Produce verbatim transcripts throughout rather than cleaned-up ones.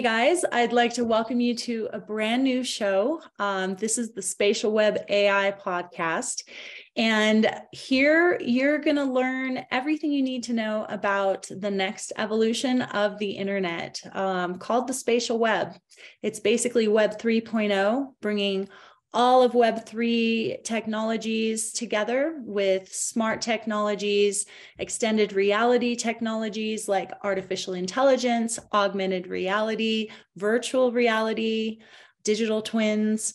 Hey guys, I'd like to welcome you to a brand new show. Um, this is the Spatial Web A I podcast. And here you're going to learn everything you need to know about the next evolution of the internet um, called the spatial web. It's basically Web three point oh, bringing all of Web three technologies together with smart technologies, extended reality technologies like artificial intelligence, augmented reality, virtual reality, digital twins,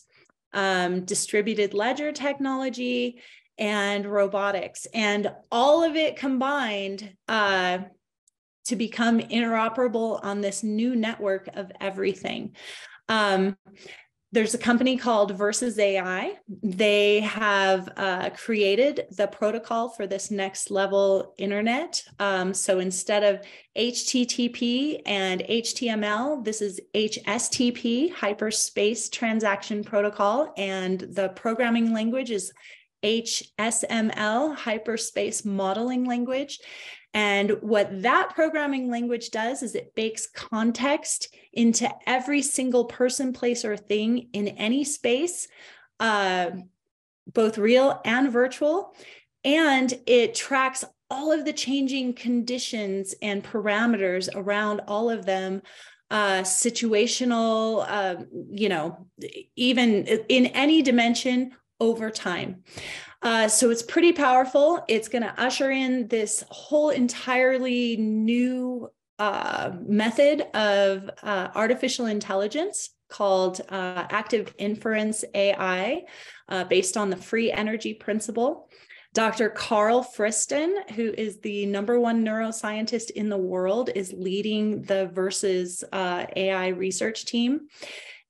um, distributed ledger technology, and robotics. And all of it combined uh, to become interoperable on this new network of everything. Um, There's a company called VERSES A I. They have uh, created the protocol for this next level internet. Um, so instead of H T T P and H T M L, this is H S T P, Hyperspace Transaction Protocol, and the programming language is H S M L, Hyperspace Modeling Language. And what that programming language does is it bakes context into every single person, place, or thing in any space, uh, both real and virtual. And it tracks all of the changing conditions and parameters around all of them, uh, situational, uh, you know, even in any dimension over time. Uh, so it's pretty powerful. It's going to usher in this whole entirely new uh, method of uh, artificial intelligence called uh, Active Inference A I, uh, based on the free energy principle. Doctor Karl Friston, who is the number one neuroscientist in the world, is leading the VERSES uh, A I research team.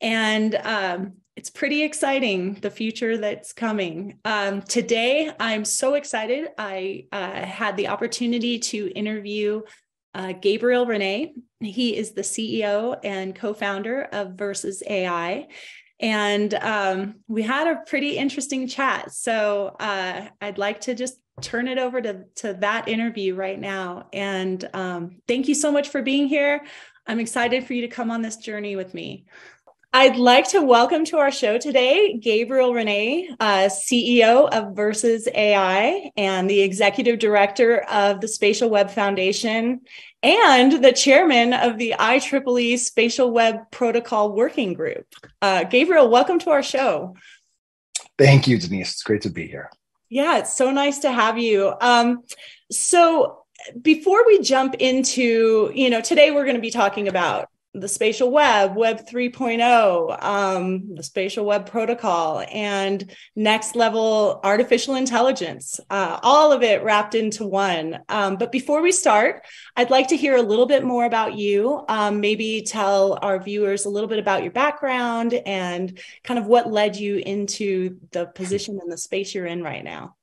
And um, it's pretty exciting, the future that's coming. Um, today, I'm so excited. I uh, had the opportunity to interview uh, Gabriel René. He is the C E O and co-founder of VERSES A I. And um, we had a pretty interesting chat. So uh, I'd like to just turn it over to, to that interview right now. And um, thank you so much for being here. I'm excited for you to come on this journey with me. I'd like to welcome to our show today, Gabriel René, uh, C E O of VERSES A I and the Executive Director of the Spatial Web Foundation and the Chairman of the I triple E Spatial Web Protocol Working Group. Uh, Gabriel, welcome to our show. Thank you, Denise. It's great to be here. Yeah, it's so nice to have you. Um, so before we jump into, you know, today we're going to be talking about the spatial web, Web three point oh, um, the spatial web protocol, and next level artificial intelligence, uh, all of it wrapped into one. Um, but before we start, I'd like to hear a little bit more about you. Um, maybe tell our viewers a little bit about your background and kind of what led you into the position and the space you're in right now.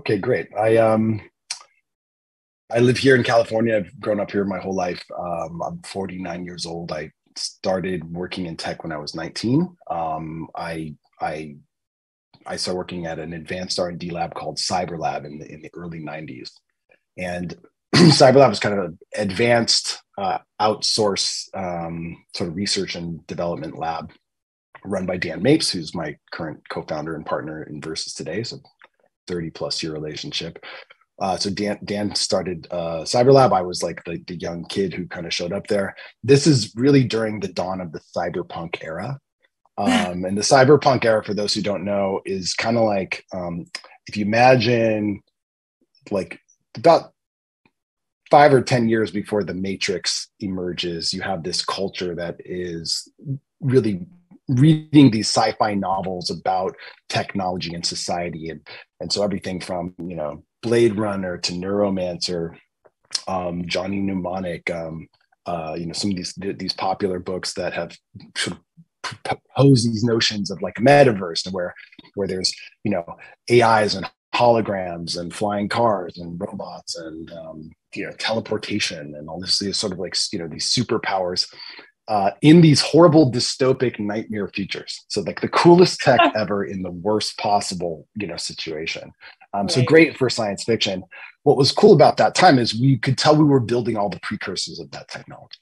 Okay, great. I, um, I live here in California. I've grown up here my whole life. Um, I'm forty-nine years old. I started working in tech when I was nineteen. Um, I, I, I started working at an advanced R and D lab called CybrLab in the, in the early nineties. And CybrLab was kind of an advanced uh, outsource um, sort of research and development lab run by Dan Mapes, who's my current co-founder and partner in VERSES today. So thirty plus year relationship. Uh, so Dan, Dan started uh, CybrLab. I was like the, the young kid who kind of showed up there. This is really during the dawn of the cyberpunk era. Um, and the cyberpunk era, for those who don't know, is kind of like, um, if you imagine like about five or ten years before the Matrix emerges, you have this culture that is really reading these sci-fi novels about technology and society. And, and so everything from, you know, Blade Runner to Neuromancer, um, Johnny Mnemonic, um, uh, you know, some of these these popular books that have sort of proposed these notions of like metaverse, where where there's, you know, A Is and holograms and flying cars and robots and um, you know, teleportation and all this, these sort of like, you know, these superpowers uh, in these horrible dystopic nightmare futures. So like the coolest tech ever in the worst possible, you know, situation. Um, right. So great for science fiction. What was cool about that time is we could tell we were building all the precursors of that technology.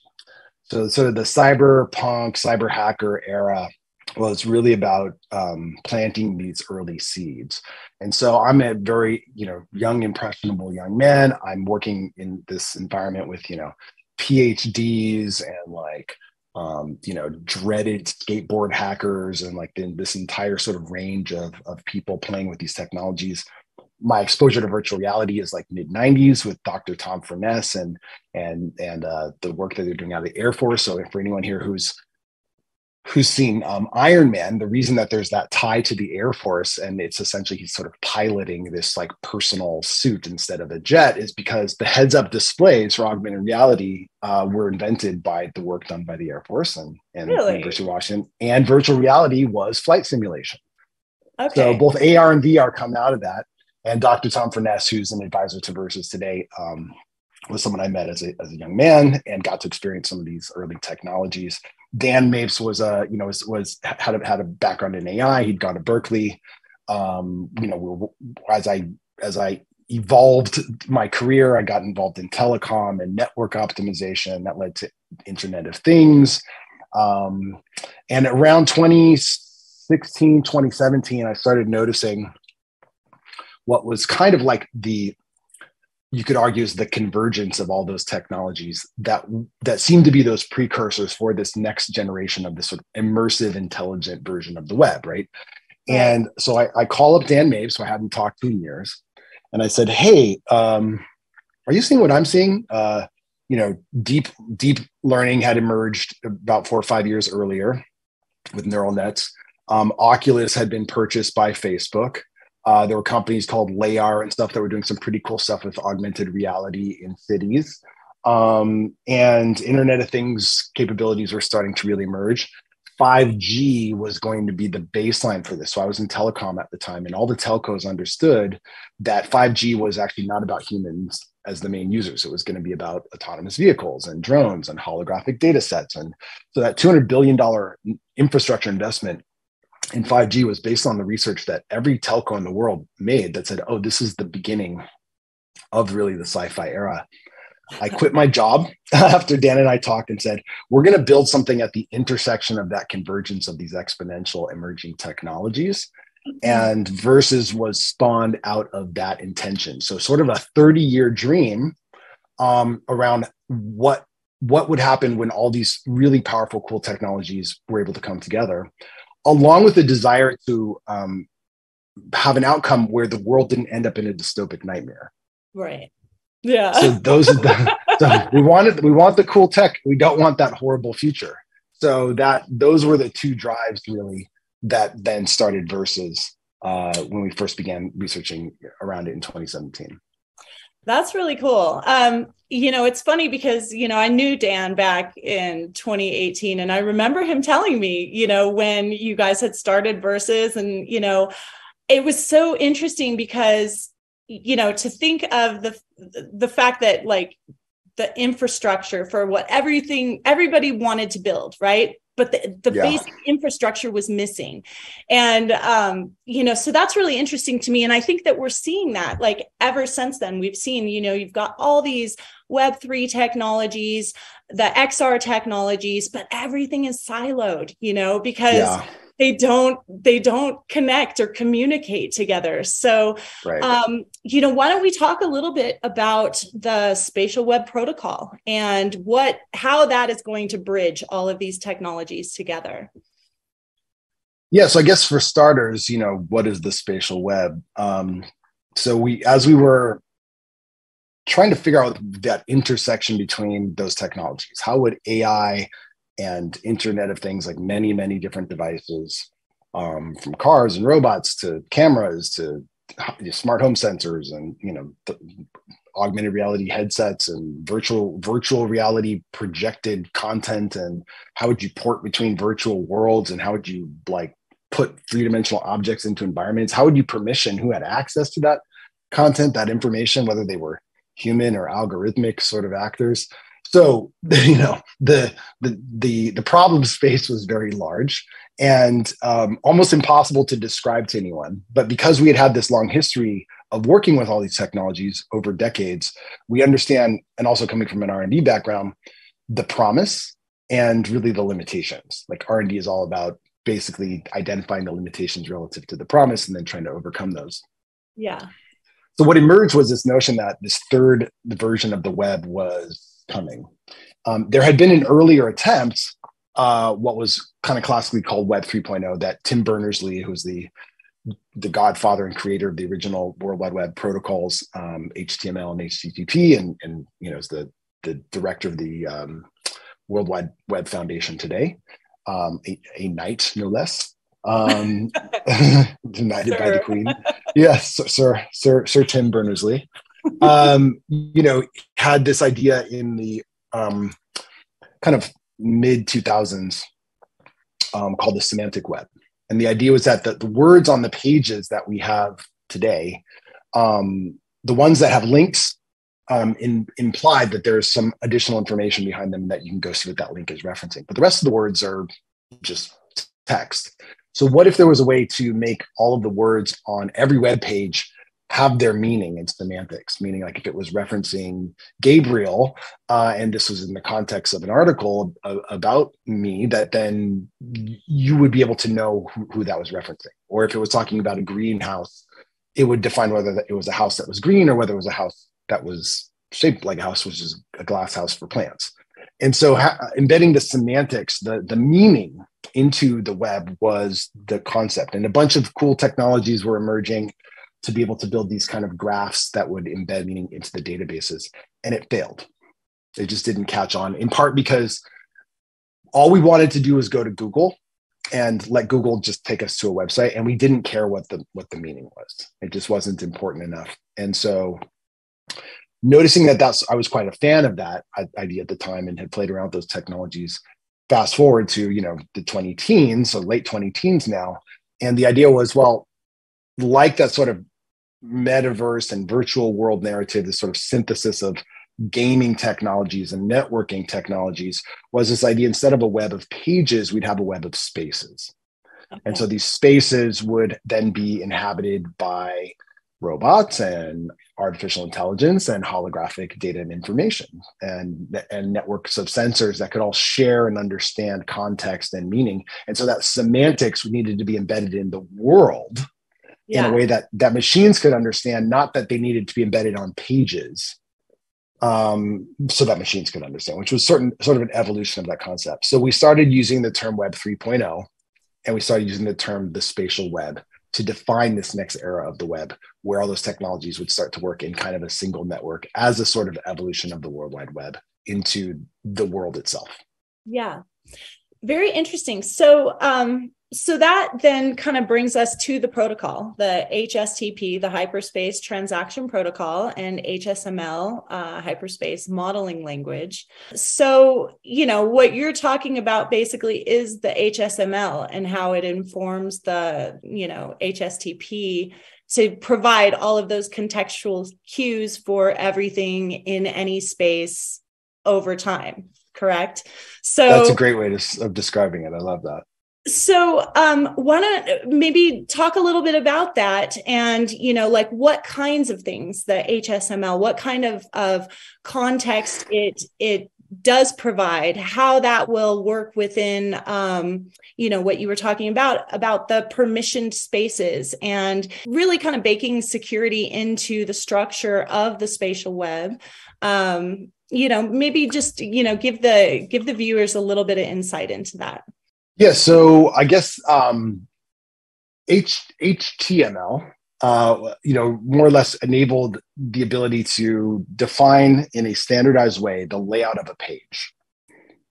So sort of the cyberpunk, cyber hacker era was really about um, planting these early seeds. And so I'm a very, you know, young, impressionable young man. I'm working in this environment with, you know, PhDs and like, um, you know, dreaded skateboard hackers and like the, this entire sort of range of, of people playing with these technologies. My exposure to virtual reality is like mid nineties with Doctor Tom Furness and and and uh, the work that they're doing out of the Air Force. So for anyone here who's who's seen um, Iron Man, the reason that there's that tie to the Air Force, and it's essentially he's sort of piloting this like personal suit instead of a jet, is because the heads-up displays for augmented reality uh, were invented by the work done by the Air Force and, and really? University of Washington. And virtual reality was flight simulation. Okay. So both A R and V R come out of that. And Doctor Tom Furness, who's an advisor to Verses today, um, was someone I met as a, as a young man and got to experience some of these early technologies. Dan Mapes was a, you know, was, was had a, had a background in A I. He'd gone to Berkeley. Um, you know, as I as I evolved my career, I got involved in telecom and network optimization. That led to Internet of Things. Um, and around twenty sixteen, twenty seventeen, I started noticing what was kind of like the, you could argue is the convergence of all those technologies that that seem to be those precursors for this next generation of this sort of immersive, intelligent version of the web, right? And so I, I call up Dan Mapes, who I hadn't talked to in years, and I said, hey, um, are you seeing what I'm seeing? Uh, you know, deep, deep learning had emerged about four or five years earlier with neural nets. Um, Oculus had been purchased by Facebook. Uh, there were companies called Layar and stuff that were doing some pretty cool stuff with augmented reality in cities. Um, and Internet of Things capabilities were starting to really emerge. five G was going to be the baseline for this. So I was in telecom at the time, and all the telcos understood that five G was actually not about humans as the main users. It was going to be about autonomous vehicles and drones and holographic data sets. And so that two hundred billion dollars infrastructure investment and five G was based on the research that every telco in the world made that said, oh, this is the beginning of really the sci-fi era. I quit my job after Dan and I talked and said, we're going to build something at the intersection of that convergence of these exponential emerging technologies. And Verses was spawned out of that intention. So sort of a thirty-year dream um, around what, what would happen when all these really powerful, cool technologies were able to come together, along with the desire to um, have an outcome where the world didn't end up in a dystopic nightmare. Right. Yeah. So those are the, so we wanted, we want the cool tech. We don't want that horrible future. So that those were the two drives really that then started Verses uh, when we first began researching around it in twenty seventeen. That's really cool. Um, you know, it's funny because, you know, I knew Dan back in twenty eighteen, and I remember him telling me, you know, when you guys had started Verses, and, you know, it was so interesting because, you know, to think of the, the fact that like the infrastructure for what everything, everybody wanted to build, right? But the, the yeah. basic infrastructure was missing. And, um, you know, so that's really interesting to me. And I think that we're seeing that like ever since then. We've seen, you know, you've got all these Web three technologies, the X R technologies, but everything is siloed, you know, because yeah. they don't, they don't connect or communicate together. So, right. um, you know, why don't we talk a little bit about the Spatial Web Protocol and what, how that is going to bridge all of these technologies together? Yeah. So I guess for starters, you know, what is the spatial web? Um, so we, as we were trying to figure out that intersection between those technologies, how would A I and Internet of Things, like many, many different devices, um, from cars and robots to cameras to smart home sensors and, you know, th- augmented reality headsets and virtual virtual reality projected content, and how would you port between virtual worlds, and how would you like put three-dimensional objects into environments? How would you permission who had access to that content, that information, whether they were human or algorithmic sort of actors? So, you know, the, the the the problem space was very large and um, almost impossible to describe to anyone. But because we had had this long history of working with all these technologies over decades, we understand, and also coming from an R and D background, the promise, and really the limitations. Like R and D is all about basically identifying the limitations relative to the promise and then trying to overcome those. Yeah. So what emerged was this notion that this third version of the web was coming. Um, there had been an earlier attempt, uh, what was kind of classically called Web three point oh, that Tim Berners-Lee, who's the the godfather and creator of the original World Wide Web protocols, um, H T M L and H T T P, and, and you know, is the, the director of the um, World Wide Web Foundation today, um, a, a knight, no less, um, knighted sure. by the Queen. Yes, yeah, Sir, Sir, Sir Tim Berners-Lee, um, you know, had this idea in the um, kind of mid two thousands um, called the Semantic Web. And the idea was that the, the words on the pages that we have today, um, the ones that have links um, in, implied that there is some additional information behind them that you can go see what that link is referencing. But the rest of the words are just text. So what if there was a way to make all of the words on every web page have their meaning in semantics? Meaning, like if it was referencing Gabriel, uh, and this was in the context of an article a, about me, that then you would be able to know who, who that was referencing. Or if it was talking about a greenhouse, it would define whether that it was a house that was green or whether it was a house that was shaped like a house, which is a glass house for plants. And so ha embedding the semantics, the, the meaning into the web was the concept. And a bunch of cool technologies were emerging to be able to build these kind of graphs that would embed meaning into the databases. And it failed. It just didn't catch on, in part because all we wanted to do was go to Google and let Google just take us to a website. And we didn't care what the, what the meaning was. It just wasn't important enough. And so noticing that that's, I was quite a fan of that idea at the time and had played around with those technologies. Fast forward to, you know, the twenty teens, so late twenty teens now. And the idea was, well, like that sort of metaverse and virtual world narrative, this sort of synthesis of gaming technologies and networking technologies was this idea, instead of a web of pages, we'd have a web of spaces. Okay. And so these spaces would then be inhabited by robots and artificial intelligence and holographic data and information and, and networks of sensors that could all share and understand context and meaning. And so that semantics needed to be embedded in the world. Yeah. In a way that, that machines could understand, not that they needed to be embedded on pages, um, so that machines could understand, which was certain, sort of an evolution of that concept. So we started using the term Web three point oh, and we started using the term the spatial web to define this next era of the web, where all those technologies would start to work in kind of a single network as a sort of evolution of the World Wide Web into the world itself. Yeah, very interesting. So, um... So that then kind of brings us to the protocol, the H S T P, the Hyperspace Transaction Protocol, and H S M L, uh, Hyperspace Modeling Language. So, you know, what you're talking about basically is the H S M L and how it informs the, you know, H S T P to provide all of those contextual cues for everything in any space over time, correct? So that's a great way to, of describing it. I love that. So um, why don't maybe talk a little bit about that and, you know, like what kinds of things the H S M L, what kind of, of context it it does provide, how that will work within, um, you know, what you were talking about, about the permissioned spaces and really kind of baking security into the structure of the spatial web. Um, you know, maybe just, you know, give the give the viewers a little bit of insight into that. Yeah, so I guess um, H T M L, uh, you know, more or less enabled the ability to define in a standardized way the layout of a page,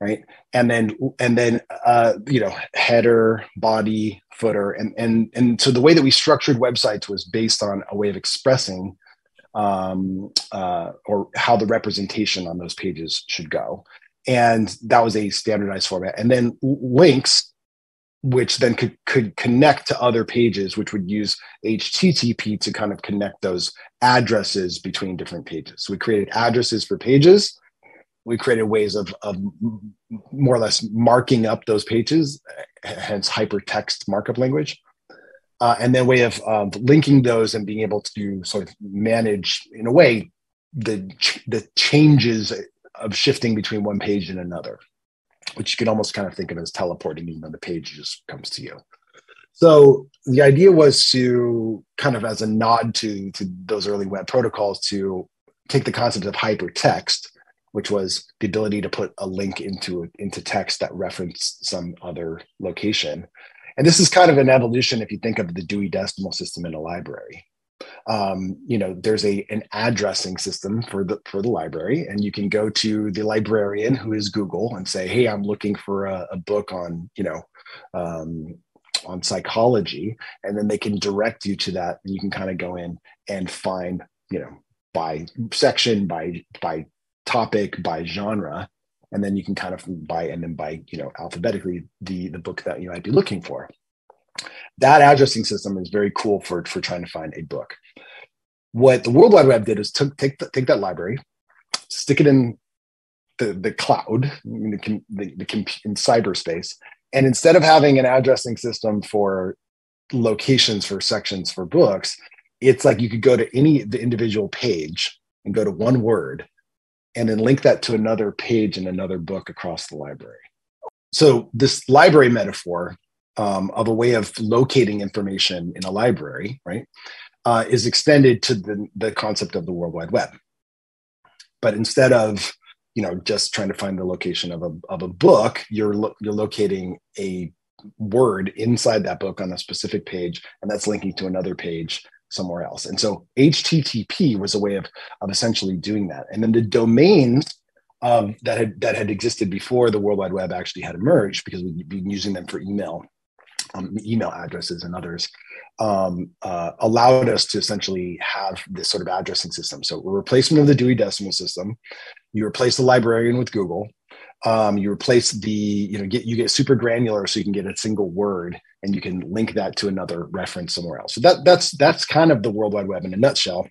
right? And then, and then, uh, you know, header, body, footer, and and and so the way that we structured websites was based on a way of expressing um, uh, or how the representation on those pages should go. And that was a standardized format. And then links, which then could, could connect to other pages, which would use H T T P to kind of connect those addresses between different pages. So we created addresses for pages. We created ways of, of more or less marking up those pages, hence hypertext markup language. Uh, and then way of um, linking those and being able to sort of manage, in a way, the, the changes of shifting between one page and another. which you can almost kind of think of as teleporting, even though the page just comes to you. So the idea was to kind of, as a nod to, to those early web protocols, to take the concept of hypertext, which was the ability to put a link into, into text that referenced some other location. And this is kind of an evolution if you think of the Dewey Decimal System in a library. Um, you know, there's a, an addressing system for the, for the library, and you can go to the librarian, who is Google, and say, hey, I'm looking for a, a book on, you know, um, on psychology. And then they can direct you to that. And you can kind of go in and find, you know, by section, by, by topic, by genre. And then you can kind of by, and then by, you know, alphabetically the, the book that you might be looking for. That addressing system is very cool for, for trying to find a book. What the World Wide Web did is took, take, the, take that library, stick it in the, the cloud, in, the, the, the, in cyberspace, and instead of having an addressing system for locations, for sections, for books, it's like you could go to any the individual page and go to one word and then link that to another page and another book across the library. So this library metaphor Um, of a way of locating information in a library, right, uh, is extended to the, the concept of the World Wide Web. But instead of, you know, just trying to find the location of a, of a book, you're, lo you're locating a word inside that book on a specific page, and that's linking to another page somewhere else. And so H T T P was a way of, of essentially doing that. And then the domains um, that, had, that had existed before the World Wide Web actually had emerged, because we'd been using them for email. Um, email addresses and others, um, uh, allowed us to essentially have this sort of addressing system. So a replacement of the Dewey Decimal System, you replace the librarian with Google, um, you replace the, you know, get, you get super granular so you can get a single word and you can link that to another reference somewhere else. So that, that's, that's kind of the World Wide Web in a nutshell.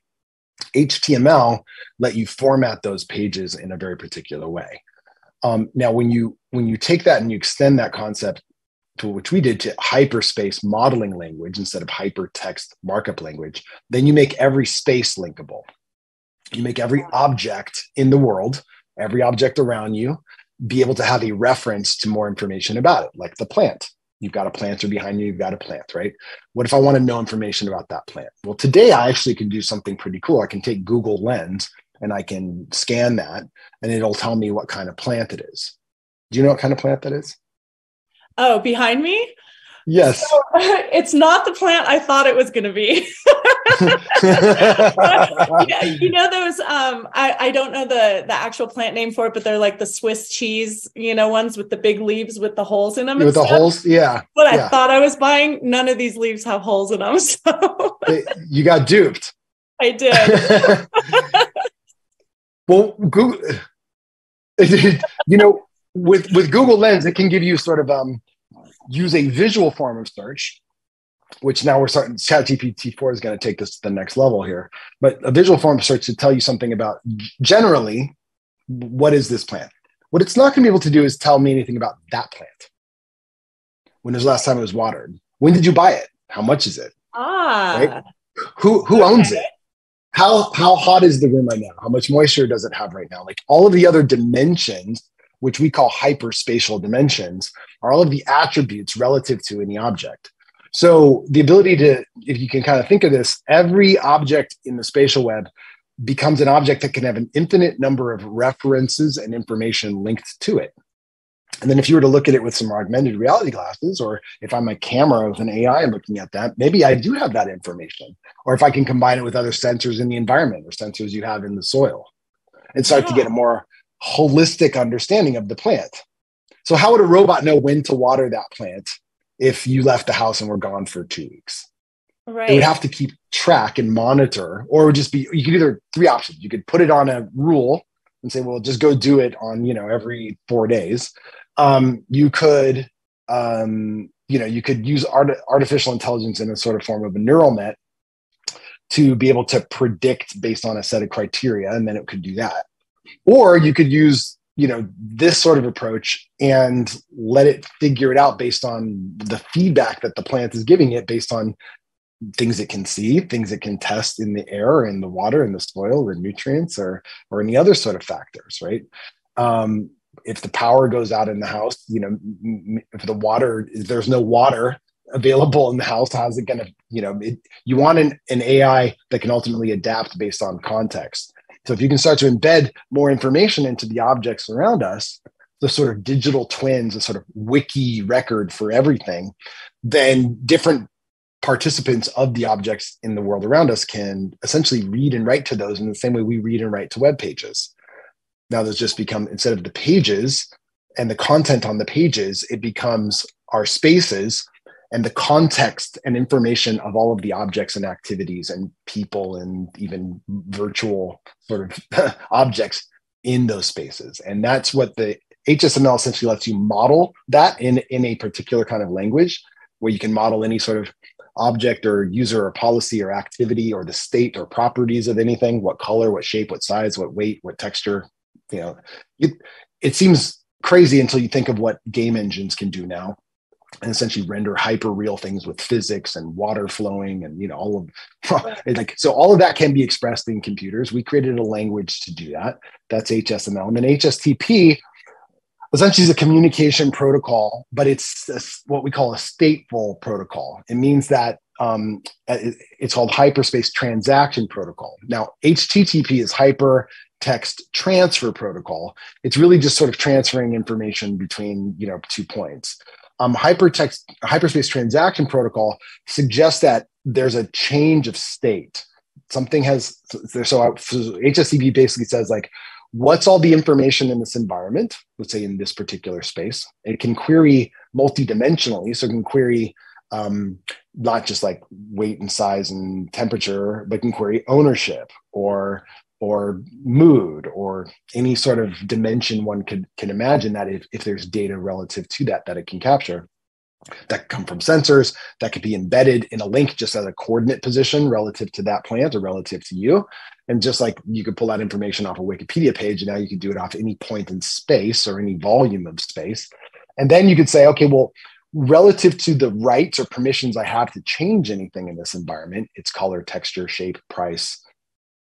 H T M L let you format those pages in a very particular way. Um, now, when you, when you take that and you extend that concept to which we did to hyperspace modeling language instead of hypertext markup language, then you make every space linkable. You make every object in the world, every object around you, be able to have a reference to more information about it, like the plant. You've got a planter behind you, you've got a plant, right? What if I want to know information about that plant? Well, today I actually can do something pretty cool. I can take Google Lens and I can scan that and it'll tell me what kind of plant it is. Do you know what kind of plant that is? Oh, behind me? Yes. So, it's not the plant I thought it was going to be. You know those, um, I, I don't know the, the actual plant name for it, but they're like the Swiss cheese, you know, ones with the big leaves with the holes in them. With the holes, yeah. What yeah. I thought I was buying, none of these leaves have holes in them. So you got duped. I did. Well, Google, you know, With, with Google Lens, it can give you sort of um, use a visual form of search, which now we're starting, Chat G P T four is going to take this to the next level here, but a visual form of search to tell you something about generally, what is this plant? What it's not going to be able to do is tell me anything about that plant. When was the last time it was watered? When did you buy it? How much is it? Ah. Right? Who, who okay. owns it? How, how hot is the room right now? How much moisture does it have right now? Like all of the other dimensions, which we call hyperspatial dimensions, are all of the attributes relative to any object. So the ability to, if you can kind of think of this, every object in the spatial web becomes an object that can have an infinite number of references and information linked to it. And then if you were to look at it with some augmented reality glasses, or if I'm a camera with an A I looking at that, maybe I do have that information. Or if I can combine it with other sensors in the environment or sensors you have in the soil and start yeah. to get a more holistic understanding of the plant. So how would a robot know when to water that plant if you left the house and were gone for two weeks? Right. They would have to keep track and monitor, or it would just be, you could either, three options. You could put it on a rule and say, well, just go do it on, you know, every four days. Um, you could, um, you know, you could use art artificial intelligence in a sort of form of a neural net to be able to predict based on a set of criteria, and then it could do that. Or you could use, you know, this sort of approach and let it figure it out based on the feedback that the plant is giving it, based on things it can see, things it can test in the air, in the water, in the soil, the nutrients, or or any other sort of factors, right? Um, if the power goes out in the house, you know, if the water, if there's no water available in the house, how's it going to, you know, it, you want an, an A I that can ultimately adapt based on context. So if you can start to embed more information into the objects around us, the sort of digital twins, a sort of wiki record for everything, then different participants of the objects in the world around us can essentially read and write to those in the same way we read and write to web pages. Now those just become, instead of the pages and the content on the pages, it becomes our spaces and the context and information of all of the objects and activities and people and even virtual sort of objects in those spaces. And that's what the H S M L essentially lets you model that in, in a particular kind of language, where you can model any sort of object or user or policy or activity or the state or properties of anything, what color, what shape, what size, what weight, what texture. You know, it, it seems crazy until you think of what game engines can do now, and essentially render hyper real things with physics and water flowing and, you know, all of like, so all of that can be expressed in computers. We created a language to do that. That's H S M L. And then H S T P essentially is a communication protocol, but it's a, what we call a stateful protocol. It means that um, it's called hyperspace transaction protocol. Now, H T T P is hyper text transfer protocol. It's really just sort of transferring information between, you know, two points. Um, hypertext, hyperspace transaction protocol suggests that there's a change of state. Something has, so, so H S T P basically says, like, what's all the information in this environment, let's say in this particular space. It can query multidimensionally, so it can query um, not just like weight and size and temperature, but can query ownership or or mood or any sort of dimension one could can imagine that if, if there's data relative to that, that it can capture. That could come from sensors, that could be embedded in a link just as a coordinate position relative to that plant or relative to you. And just like you could pull that information off a Wikipedia page, and now you can do it off any point in space or any volume of space. And then you could say, okay, well, relative to the rights or permissions I have to change anything in this environment, it's color, texture, shape, price,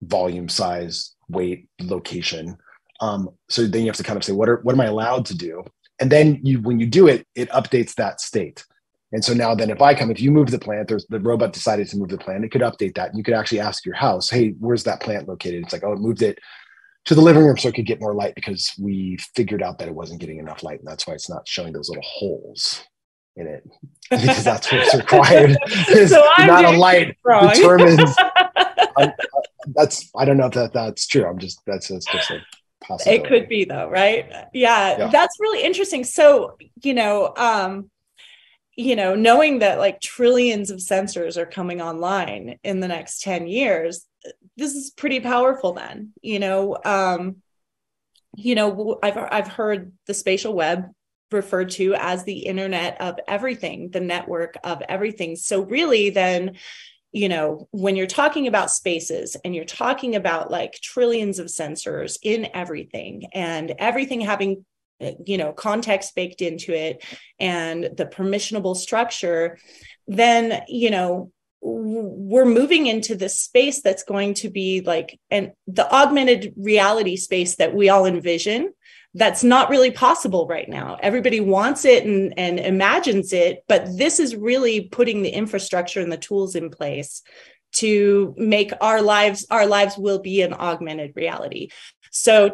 volume, size, weight, location. Um, so then you have to kind of say, what are, what am I allowed to do? And then you, when you do it, it updates that state. And so now then if I come, if you move the plant, there's the robot decided to move the plant, it could update that. And you could actually ask your house, hey, where's that plant located? It's like, oh, it moved it to the living room so it could get more light because we figured out that it wasn't getting enough light. And that's why it's not showing those little holes in it, because that's what's required. So not a light determines. I, I, that's I don't know if that that's true. I'm just that's that's just a possibility. It could be though, right? Yeah, yeah, that's really interesting. So you know, um, you know, knowing that like trillions of sensors are coming online in the next ten years, this is pretty powerful. Then you know, um, you know, I've I've heard the spatial web referred to as the internet of everything, the network of everything. So really, then, you know, when you're talking about spaces and you're talking about like trillions of sensors in everything and everything having, you know, context baked into it and the permissionable structure, then, you know, we're moving into this space that's going to be like an, the augmented reality space that we all envision. That's not really possible right now. Everybody wants it and, and imagines it, but this is really putting the infrastructure and the tools in place to make our lives, our lives will be an augmented reality. So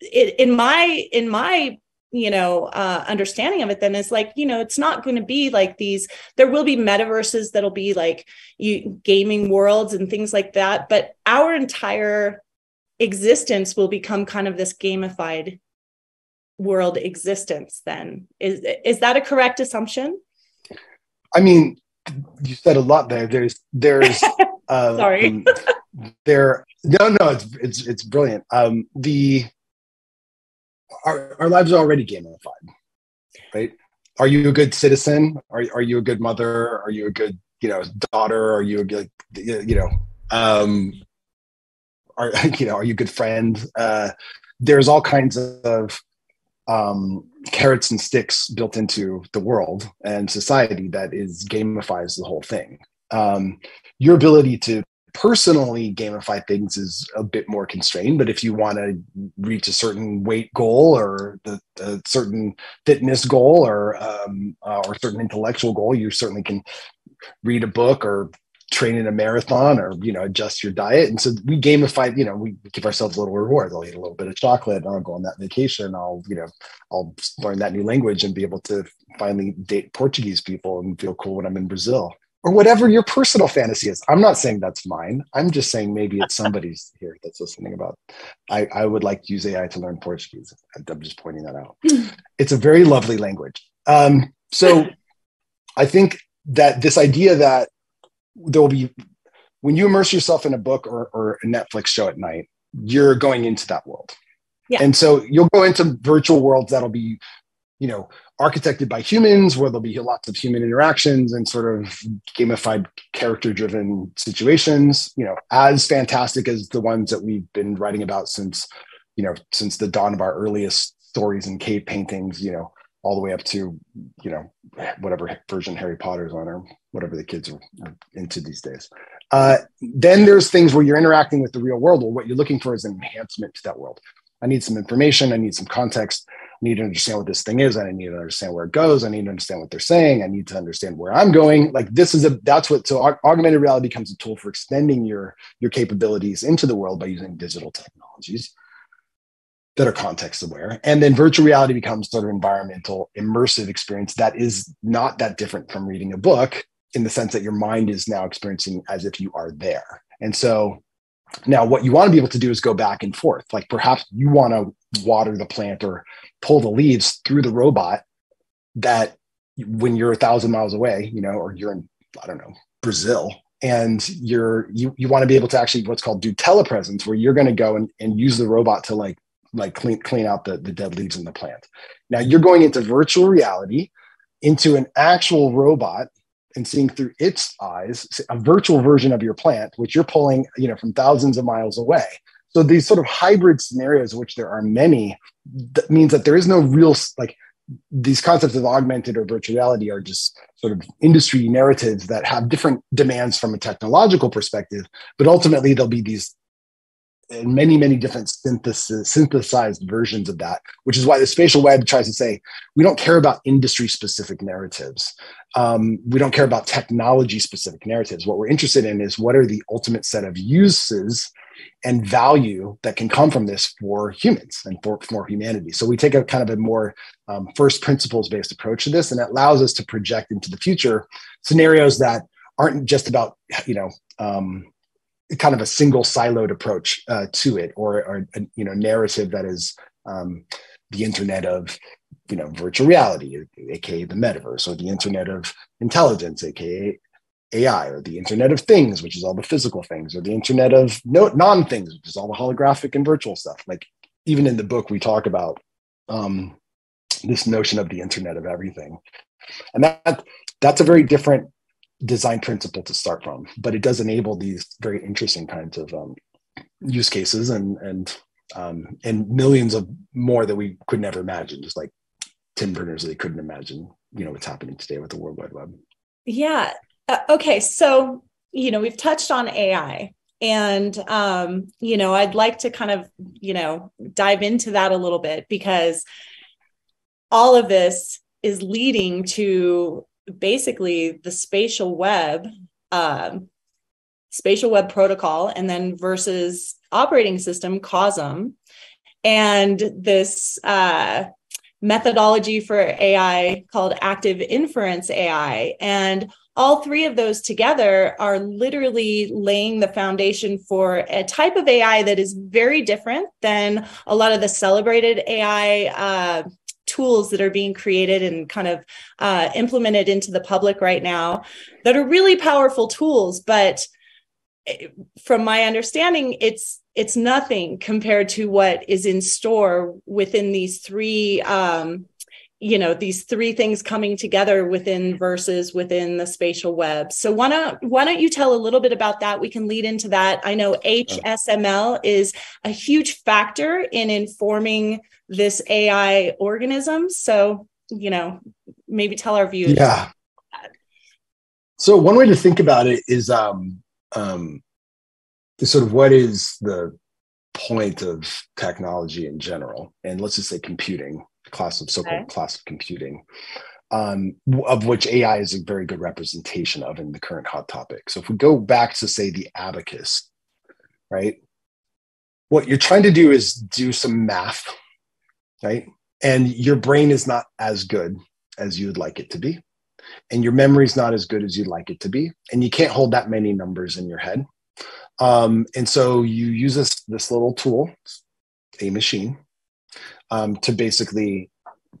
it, in my, in my, you know, uh, understanding of it then is like, you know, it's not going to be like these, there will be metaverses that'll be like you gaming worlds and things like that, but our entire existence will become kind of this gamified world existence then. Is is that a correct assumption? I mean, you said a lot there. There's there's uh sorry. um, there no no it's it's it's brilliant. Um the our our lives are already gamified, right? Are you a good citizen? Are are you a good mother? Are you a good, you know, daughter? Are you a good, you know, um are you know, are you a good friend? Uh there's all kinds of Um, carrots and sticks built into the world and society that is gamifies the whole thing. Um, your ability to personally gamify things is a bit more constrained, but if you want to reach a certain weight goal or the, a certain fitness goal or um, uh, or certain intellectual goal, you certainly can read a book or train in a marathon or, you know, adjust your diet. And so we gamify, you know, we give ourselves a little reward. I'll eat a little bit of chocolate and I'll go on that vacation. I'll, you know, I'll learn that new language and be able to finally date Portuguese people and feel cool when I'm in Brazil. Or whatever your personal fantasy is. I'm not saying that's mine. I'm just saying maybe it's somebody's here that's listening about, I, I would like to use A I to learn Portuguese. I'm just pointing that out. It's a very lovely language. Um, so I think that this idea that there will be, when you immerse yourself in a book or, or a Netflix show at night, you're going into that world. Yeah. And so you'll go into virtual worlds that'll be, you know, architected by humans, where there'll be lots of human interactions and sort of gamified character-driven situations, you know, as fantastic as the ones that we've been writing about since, you know, since the dawn of our earliest stories and cave paintings, you know, all the way up to, you know, whatever version Harry Potter's on or whatever the kids are into these days. Uh, then there's things where you're interacting with the real world, or what you're looking for is an enhancement to that world. I need some information. I need some context. I need to understand what this thing is. I need to understand where it goes. I need to understand what they're saying. I need to understand where I'm going. Like this is a, that's what, so augmented reality becomes a tool for extending your, your capabilities into the world by using digital technologies that are context aware. And then virtual reality becomes sort of environmental, immersive experience that is not that different from reading a book in the sense that your mind is now experiencing as if you are there. And so now, what you want to be able to do is go back and forth. Like perhaps you want to water the plant or pull the leaves through the robot that when you're a thousand miles away, you know, or you're in, I don't know, Brazil, and you're, you, you want to be able to actually what's called do telepresence, where you're going to go and, and use the robot to like, like clean, clean out the, the dead leaves in the plant. Now you're going into virtual reality, into an actual robot, and seeing through its eyes, a virtual version of your plant, which you're pulling, you know, from thousands of miles away. So these sort of hybrid scenarios, which there are many, that means that there is no real, like these concepts of augmented or virtual reality are just sort of industry narratives that have different demands from a technological perspective, but ultimately there'll be these many, many different synthesis, synthesized versions of that, which is why the spatial web tries to say, we don't care about industry-specific narratives. Um, we don't care about technology-specific narratives. What we're interested in is what are the ultimate set of uses and value that can come from this for humans and for, for humanity. So we take a kind of a more um, first principles-based approach to this, and it allows us to project into the future scenarios that aren't just about, you know, um, kind of a single siloed approach uh, to it, or, or a, you know, narrative that is um, the internet of, you know, virtual reality, aka the metaverse, or the internet of intelligence, aka A I, or the internet of things, which is all the physical things, or the internet of no, non-things, which is all the holographic and virtual stuff. Like even in the book, we talk about um, this notion of the internet of everything, and that that's a very different design principle to start from, but it does enable these very interesting kinds of um, use cases and and um, and millions of more that we could never imagine. Just like Tim Berners-Lee couldn't imagine, you know, what's happening today with the World Wide Web. Yeah. Uh, okay. So you know, we've touched on A I, and um, you know, I'd like to kind of you know dive into that a little bit, because all of this is leading to basically the spatial web, um, spatial web protocol, and then versus operating system COSM, and this uh, methodology for A I called Active Inference A I. And all three of those together are literally laying the foundation for a type of A I that is very different than a lot of the celebrated A I uh, tools that are being created and kind of uh, implemented into the public right now, that are really powerful tools. But from my understanding, it's it's nothing compared to what is in store within these three, um, you know, these three things coming together within Verses, within the spatial web. So why don't why don't you tell a little bit about that? We can lead into that. I know H S M L is a huge factor in informing this A I organism. So, you know, maybe tell our viewers. Yeah. So one way to think about it is um, um, sort of what is the point of technology in general, and let's just say computing, class of so-called okay. class of computing, um, of which A I is a very good representation of in the current hot topic. So if we go back to, say, the abacus, right? What you're trying to do is do some math, right? And your brain is not as good as you'd like it to be. And your memory is not as good as you'd like it to be. And you can't hold that many numbers in your head. Um, and so you use this, this little tool, a machine, um, to basically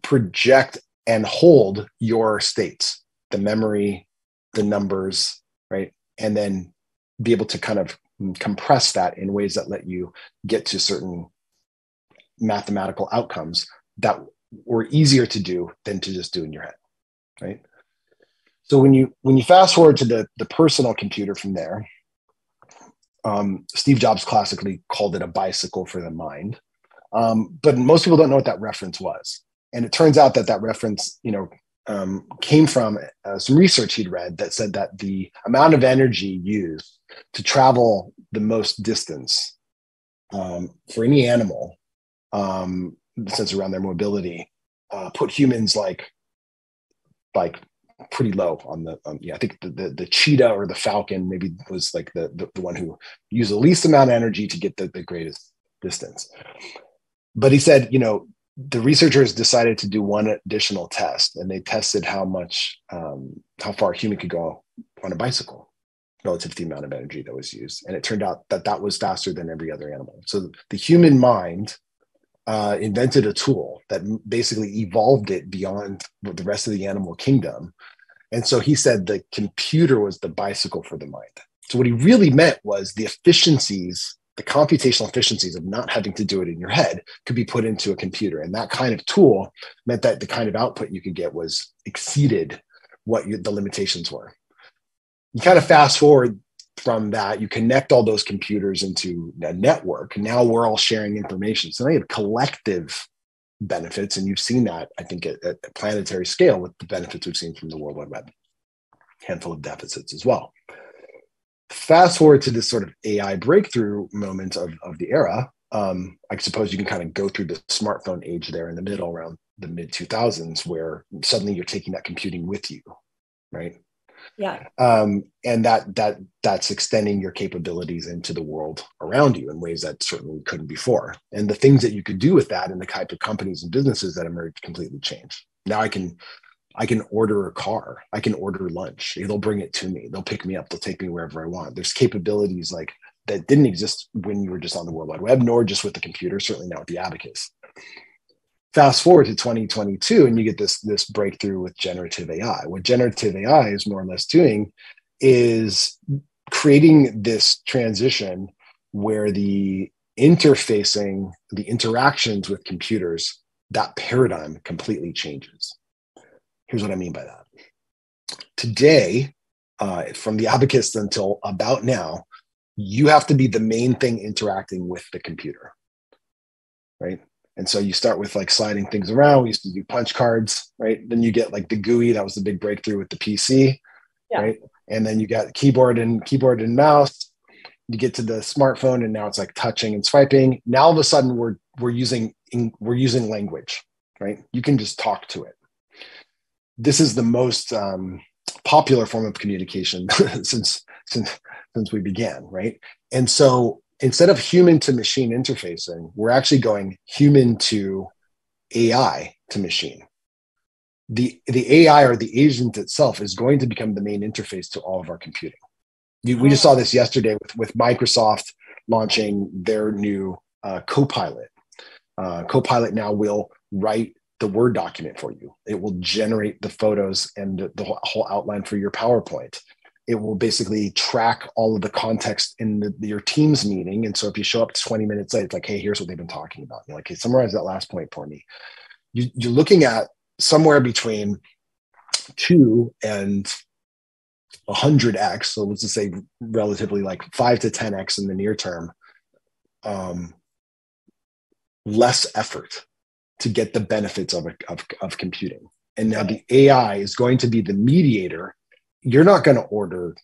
project and hold your states, the memory, the numbers, right? And then be able to kind of compress that in ways that let you get to certain mathematical outcomes that were easier to do than to just do in your head, right? So when you when you fast forward to the, the personal computer from there, um, Steve Jobs classically called it a bicycle for the mind. Um, but most people don't know what that reference was. And it turns out that that reference, you know, um, came from uh, some research he'd read that said that the amount of energy used to travel the most distance um, for any animal, um, since around their mobility, uh, put humans like, like, pretty low on the, um, yeah, I think the, the the cheetah or the falcon maybe was like the, the, the one who used the least amount of energy to get the, the greatest distance. But he said, you know, the researchers decided to do one additional test, and they tested how much, um, how far a human could go on a bicycle relative to the amount of energy that was used. And it turned out that that was faster than every other animal. So the human mind Uh, invented a tool that basically evolved it beyond the rest of the animal kingdom. And so he said the computer was the bicycle for the mind. So what he really meant was the efficiencies, the computational efficiencies of not having to do it in your head could be put into a computer. And that kind of tool meant that the kind of output you could get was exceeded what you, the limitations were. You kind of fast forward from that, you connect all those computers into a network. Now we're all sharing information. So now you have collective benefits. And you've seen that, I think, at, at planetary scale with the benefits we've seen from the World Wide Web. Handful of deficits as well. Fast forward to this sort of A I breakthrough moment of, of the era. Um, I suppose you can kind of go through the smartphone age there in the middle, around the mid two thousands, where suddenly you're taking that computing with you, right? Yeah. Um, and that that that's extending your capabilities into the world around you in ways that certainly couldn't before. And the things that you could do with that and the type of companies and businesses that emerged completely changed. Now I can I can order a car, I can order lunch, they'll bring it to me, they'll pick me up, they'll take me wherever I want. There's capabilities like that didn't exist when you were just on the World Wide Web, nor just with the computer, certainly not with the abacus. Fast forward to twenty twenty-two, and you get this, this breakthrough with generative A I. What generative A I is more or less doing is creating this transition where the interfacing, the interactions with computers, that paradigm completely changes. Here's what I mean by that. Today, uh, from the abacus until about now, you have to be the main thing interacting with the computer, right? And so you start with like sliding things around. We used to do punch cards, right? Then you get like the G U I. That was the big breakthrough with the P C, yeah. right? And then you got keyboard and keyboard and mouse. You get to the smartphone, and now it's like touching and swiping. Now all of a sudden we're we're using we're using language, right? You can just talk to it. This is the most um, popular form of communication since since since we began, right? And so, instead of human to machine interfacing, we're actually going human to A I to machine. The, the A I or the agent itself is going to become the main interface to all of our computing. You, we just saw this yesterday with, with Microsoft launching their new uh, Copilot. Uh, Copilot now will write the Word document for you. It will generate the photos and the, the whole outline for your PowerPoint. It will basically track all of the context in the, your team's meeting. And so if you show up twenty minutes late, it's like, hey, here's what they've been talking about. You're like, hey, summarize that last point for me. You, you're looking at somewhere between two and one hundred X. So let's just say relatively like five to ten X in the near term, um, less effort to get the benefits of, a, of, of computing. And now the A I is going to be the mediator. You're not going to order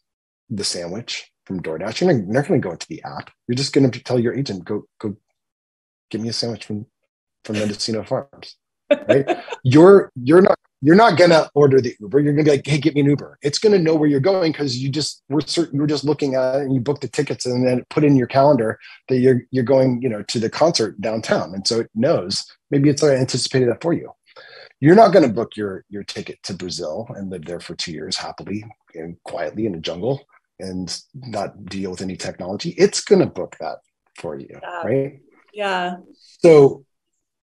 the sandwich. from DoorDash. You're not, not going to go into the app. You're just going to tell your agent, go go, get me a sandwich from from Mendocino Farms. Right? You're you're not you're not going to order the Uber. You're going to be like, hey, get me an Uber. It's going to know where you're going because you just were certain you were just looking at it and you booked the tickets and then put in your calendar that you're you're going you know to the concert downtown, and so it knows. Maybe it's anticipated that for you. You're not going to book your your ticket to Brazil and live there for two years happily and quietly in a jungle and not deal with any technology. It's going to book that for you, yeah. right? Yeah. So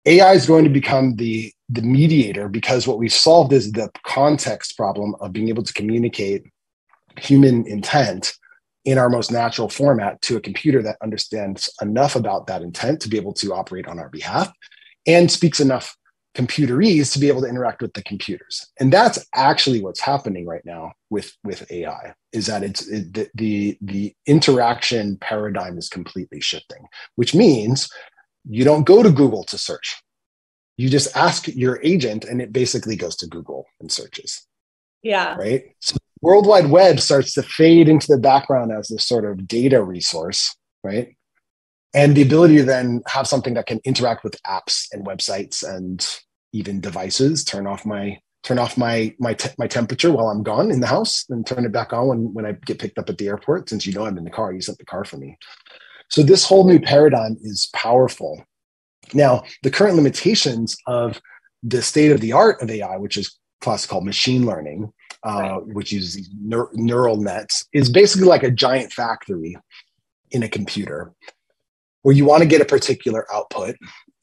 A I is going to become the the mediator, because what we've solved is the context problem of being able to communicate human intent in our most natural format to a computer that understands enough about that intent to be able to operate on our behalf and speaks enough computerese to be able to interact with the computers. And that's actually what's happening right now with, with A I, is that it's it, the, the, the interaction paradigm is completely shifting, which means you don't go to Google to search. You just ask your agent and it basically goes to Google and searches. Yeah. Right? So the World Wide Web starts to fade into the background as this sort of data resource, right? And the ability to then have something that can interact with apps and websites and even devices, turn off my turn off my my te- my temperature while I'm gone in the house and turn it back on when, when I get picked up at the airport, since you know I'm in the car, you sent the car for me. So this whole new paradigm is powerful. Now, the current limitations of the state of the art of A I, which is class called machine learning, uh, right. which uses neur- neural nets, is basically like a giant factory in a computer, where you want to get a particular output.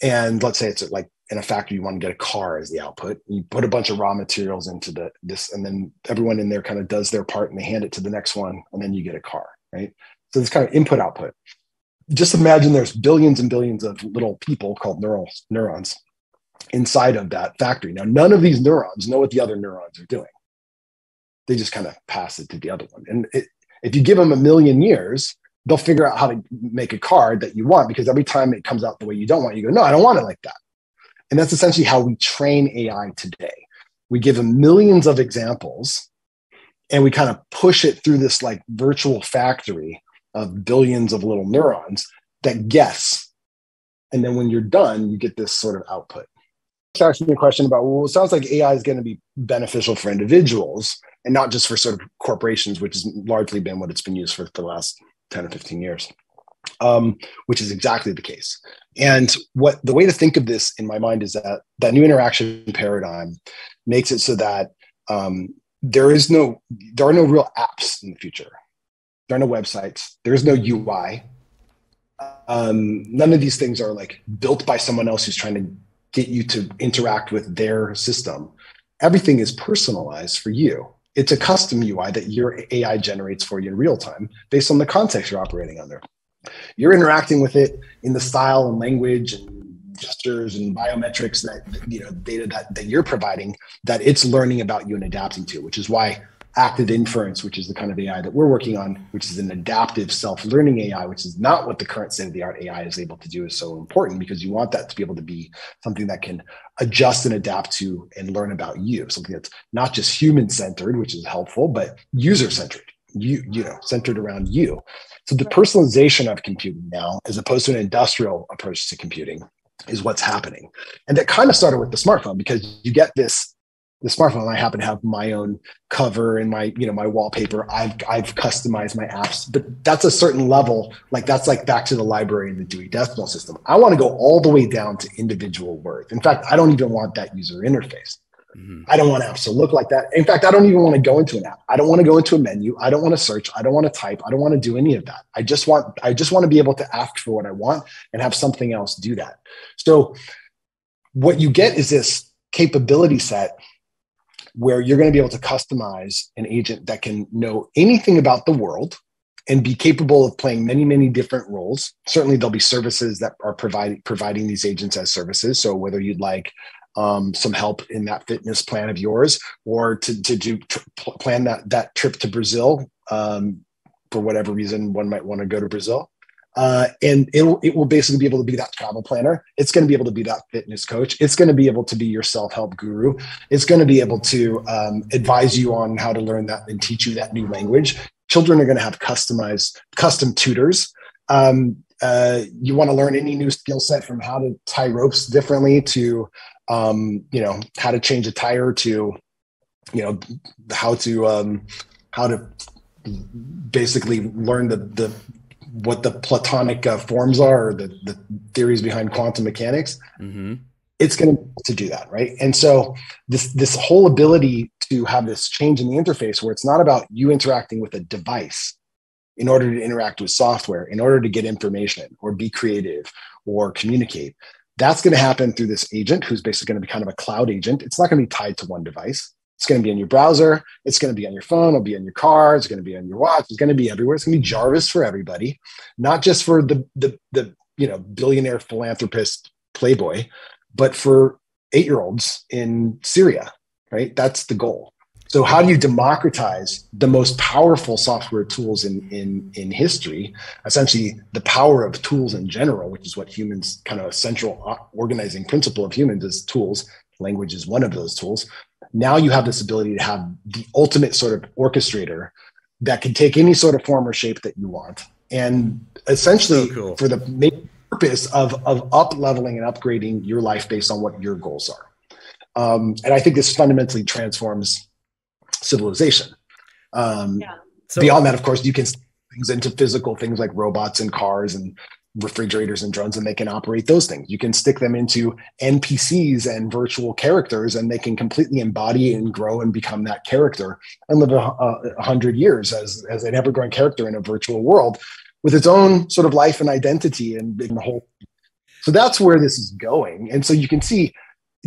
And let's say it's like in a factory, you want to get a car as the output. You put a bunch of raw materials into the this, and then everyone in there kind of does their part and they hand it to the next one, and then you get a car, right? So this kind of input output. Just imagine there's billions and billions of little people called neurals, neurons inside of that factory. Now, none of these neurons know what the other neurons are doing. They just kind of pass it to the other one. And it, if you give them a million years, they'll figure out how to make a card that you want, because every time it comes out the way you don't want, you go, no, I don't want it like that. And that's essentially how we train A I today. We give them millions of examples and we kind of push it through this like virtual factory of billions of little neurons that guess. And then when you're done, you get this sort of output. It's actually a question about, well, it sounds like A I is going to be beneficial for individuals and not just for sort of corporations, which has largely been what it's been used for for the last ten or fifteen years, um, which is exactly the case. And what the way to think of this in my mind is that that new interaction paradigm makes it so that um, there is no, there are no real apps in the future. There are no websites. There is no U I. Um, none of these things are like built by someone else who's trying to get you to interact with their system. Everything is personalized for you. It's a custom U I that your A I generates for you in real time based on the context you're operating under. You're interacting with it in the style and language and gestures and biometrics that, you know, data that, that you're providing that it's learning about you and adapting to, which is why active inference, which is the kind of A I that we're working on, which is an adaptive self-learning A I, which is not what the current state-of-the-art A I is able to do, is so important, because you want that to be able to be something that can adjust and adapt to and learn about you, something that's not just human-centered, which is helpful, but user-centered, you, you know, centered around you. So the personalization of computing now, as opposed to an industrial approach to computing, is what's happening. And that kind of started with the smartphone, because you get this the smartphone, I happen to have my own cover and my, you know, my wallpaper. I've, I've customized my apps, but that's a certain level. Like that's like back to the library and the Dewey Decimal System. I want to go all the way down to individual words. In fact, I don't even want that user interface. Mm-hmm. I don't want apps to look like that. In fact, I don't even want to go into an app. I don't want to go into a menu. I don't want to search. I don't want to type. I don't want to do any of that. I just want, I just want to be able to ask for what I want and have something else do that. So what you get is this capability set where you're going to be able to customize an agent that can know anything about the world and be capable of playing many, many different roles. Certainly there'll be services that are providing providing these agents as services. So whether you'd like um, some help in that fitness plan of yours, or to, to do tr- plan that, that trip to Brazil, um, for whatever reason, one might want to go to Brazil. Uh, and it'll, it will basically be able to be that travel planner. It's going to be able to be that fitness coach. It's going to be able to be your self-help guru. It's going to be able to um, advise you on how to learn that and teach you that new language. Children are going to have customized, custom tutors. Um, uh, you want to learn any new skill set, from how to tie ropes differently to, um, you know, how to change a tire to, you know, how to um, how to basically learn the the what the platonic uh, forms are, or the, the theories behind quantum mechanics. Mm-hmm. It's going to, to do that, right? And so this this whole ability to have this change in the interface, where it's not about you interacting with a device in order to interact with software, in order to get information or be creative or communicate. That's going to happen through this agent, who's basically going to be kind of a cloud agent. It's not going to be tied to one device. It's going to be in your browser. It's going to be on your phone. It'll be on your car. It's going to be on your watch. It's going to be everywhere. It's going to be Jarvis for everybody, not just for the the, the you know, billionaire philanthropist playboy, but for eight-year-olds in Syria, right? That's the goal. So how do you democratize the most powerful software tools in, in, in history, essentially the power of tools in general, which is what humans, kind of a central organizing principle of humans is tools. Language is one of those tools. Now you have this ability to have the ultimate sort of orchestrator that can take any sort of form or shape that you want. And essentially so cool. for the main purpose of, of up-leveling and upgrading your life based on what your goals are. Um, and I think this fundamentally transforms civilization. Um, yeah. so, beyond that, of course, you can stick things into physical things like robots and cars and refrigerators and drones, and they can operate those things. You can stick them into N P Cs and virtual characters, and they can completely embody and grow and become that character and live a, a hundred years as, as an ever-growing character in a virtual world with its own sort of life and identity and the whole. So that's where this is going. And so you can see,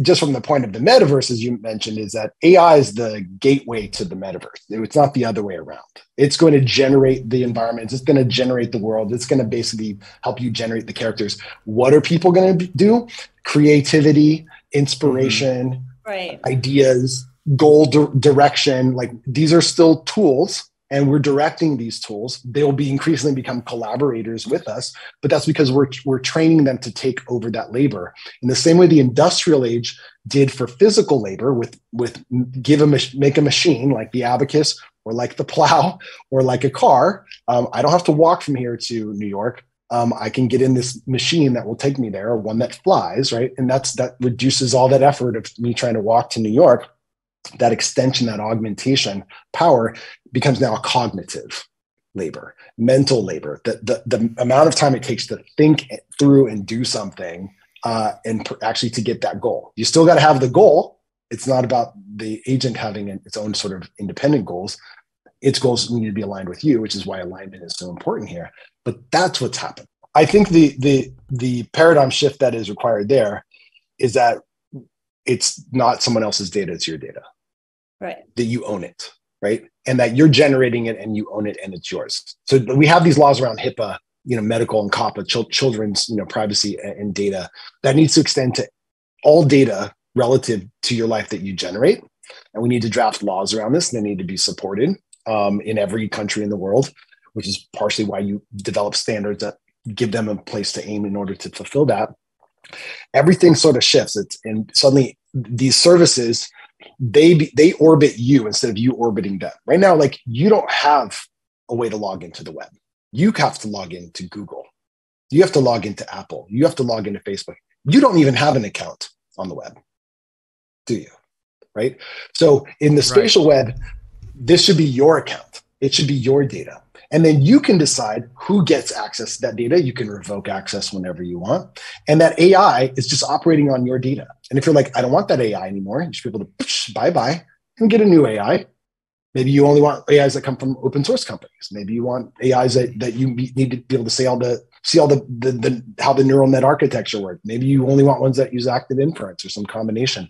just from the point of the metaverse, as you mentioned, is that A I is the gateway to the metaverse. It's not the other way around. It's going to generate the environments. It's going to generate the world. It's going to basically help you generate the characters. What are people going to do? Creativity, inspiration, right. ideas, goal di- direction. Like, these are still tools, and we're directing these tools. They'll be increasingly become collaborators with us, but that's because we're, we're training them to take over that labor. In the same way the industrial age did for physical labor with, with give a make a machine like the abacus or like the plow or like a car. Um, I don't have to walk from here to New York. Um, I can get in this machine that will take me there, or one that flies, right? And that's that reduces all that effort of me trying to walk to New York. That extension, that augmentation power becomes now a cognitive labor, mental labor. The, the, the amount of time it takes to think through and do something uh, and pr- actually to get that goal. You still got to have the goal. It's not about the agent having an, its own sort of independent goals. Its goals need to be aligned with you, which is why alignment is so important here. But that's what's happened. I think the the the paradigm shift that is required there is that it's not someone else's data, it's your data. Right. That you own it, right? And that you're generating it and you own it and it's yours. So we have these laws around HIPAA, you know, medical and COPPA, ch- children's, you know, privacy and data that needs to extend to all data relative to your life that you generate. And we need to draft laws around this, and they need to be supported um, in every country in the world, which is partially why you develop standards that give them a place to aim in order to fulfill that. Everything sort of shifts. It's, and suddenly these services, they be, they orbit you instead of you orbiting them. Right now, like, you don't have a way to log into the web. You have to log into Google. You have to log into Apple. You have to log into Facebook. You don't even have an account on the web, do you? Right? So in the spatial right. web, this should be your account. It should be your data. And then you can decide who gets access to that data. You can revoke access whenever you want. And that A I is just operating on your data. And if you're like, I don't want that A I anymore, you should be able to bye-bye and get a new A I. Maybe you only want A Is that come from open source companies. Maybe you want A Is that, that you need to be able to see all the see all the, the, the how the neural net architecture works. Maybe you only want ones that use active inference or some combination.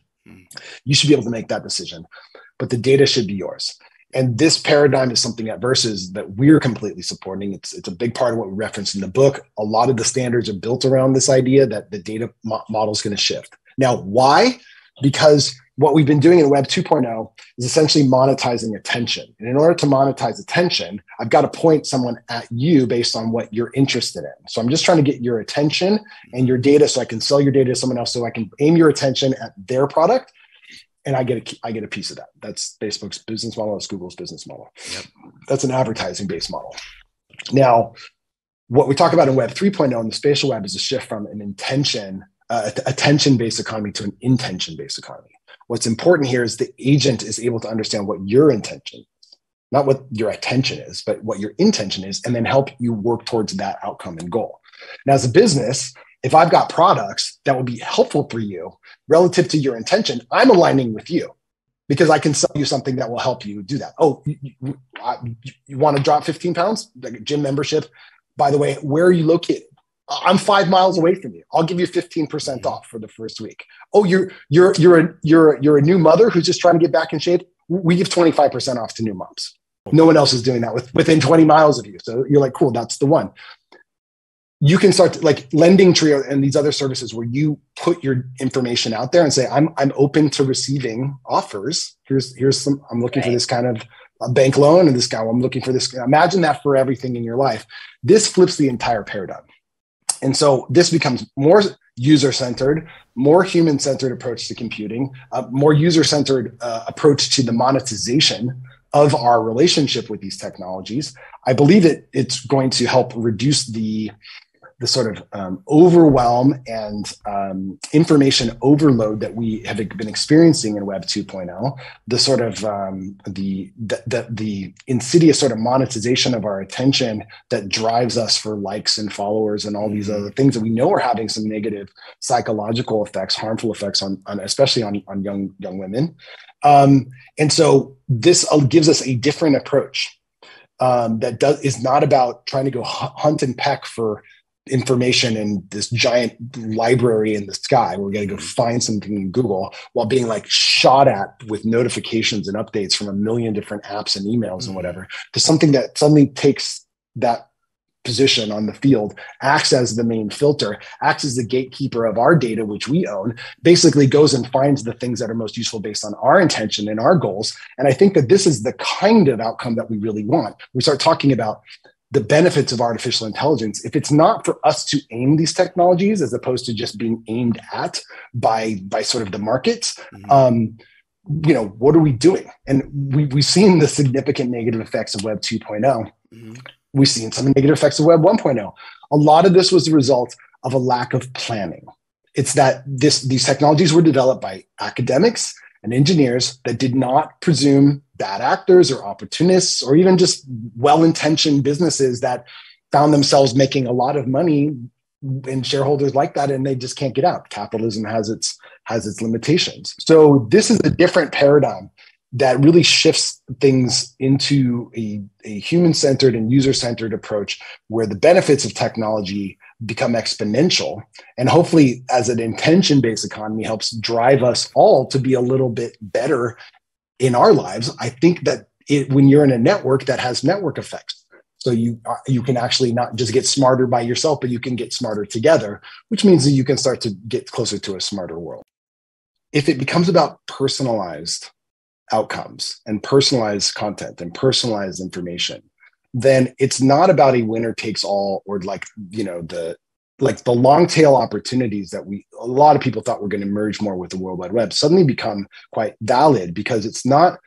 You should be able to make that decision. But the data should be yours. And this paradigm is something at Verses that we're completely supporting. It's it's a big part of what we reference in the book. A lot of the standards are built around this idea that the data mo- model is going to shift. Now, why? Because what we've been doing in Web 2.0 is essentially monetizing attention. And in order to monetize attention, I've got to point someone at you based on what you're interested in. So I'm just trying to get your attention and your data so I can sell your data to someone else, so I can aim your attention at their product And I get a I get a piece of that. That's Facebook's business model. That's Google's business model. Yep. That's an advertising-based model. Now, what we talk about in Web three point oh in the spatial web is a shift from an intention, uh, attention-based economy to an intention-based economy. What's important here is the agent is able to understand what your intention is, not what your attention is, but what your intention is, and then help you work towards that outcome and goal. Now, as a business, if I've got products that will be helpful for you relative to your intention, I'm aligning with you because I can sell you something that will help you do that. Oh, you, you, you want to drop fifteen pounds? Like a gym membership. By the way, where are you located? I'm five miles away from you. I'll give you fifteen percent off for the first week. Oh, you're you're you're a you're you're a new mother who's just trying to get back in shape. We give twenty-five percent off to new moms. No one else is doing that with, within twenty miles of you. So you're like, cool, that's the one. You can start to, like Lending Tree and these other services where you put your information out there and say, I'm I'm open to receiving offers. Here's here's some, I'm looking right. for this kind of a bank loan, and this guy, I'm looking for this. Imagine that for everything in your life. This flips the entire paradigm. And so this becomes more user-centered, more human-centered approach to computing, a more user-centered uh, approach to the monetization of our relationship with these technologies. I believe it, it's going to help reduce the the sort of um, overwhelm and um, information overload that we have been experiencing in Web two point oh, the sort of um, the, the, the, the insidious sort of monetization of our attention that drives us for likes and followers and all these other things that we know are having some negative psychological effects, harmful effects on, on especially on, on young, young women. Um, and so this gives us a different approach um, that does, is not about trying to go hunt and peck for information in this giant library in the sky. We're going to go find something in Google while being like shot at with notifications and updates from a million different apps and emails mm-hmm. and whatever, to something that suddenly takes that position on the field, acts as the main filter, acts as the gatekeeper of our data, which we own, basically goes and finds the things that are most useful based on our intention and our goals. And I think that this is the kind of outcome that we really want. We start talking about the benefits of artificial intelligence. If it's not for us to aim these technologies as opposed to just being aimed at by by sort of the markets, mm-hmm. um, you know, what are we doing? And we, we've seen the significant negative effects of Web two point oh. Mm-hmm. We've seen some negative effects of Web one point oh. A lot of this was the result of a lack of planning. It's that this these technologies were developed by academics and engineers that did not presume bad actors or opportunists or even just well-intentioned businesses that found themselves making a lot of money and shareholders like that, and they just can't get out. Capitalism has its has its limitations. So this is a different paradigm that really shifts things into a, a human-centered and user-centered approach where the benefits of technology become exponential, and hopefully as an intention-based economy helps drive us all to be a little bit better in our lives. I think that it, when you're in a network that has network effects, so you you can actually not just get smarter by yourself, but you can get smarter together, which means that you can start to get closer to a smarter world. If it becomes about personalized outcomes and personalized content and personalized information, then it's not about a winner takes all, or like, you know, the like the long tail opportunities that we, a lot of people thought were going to merge more with the World Wide Web suddenly become quite valid, because it's not,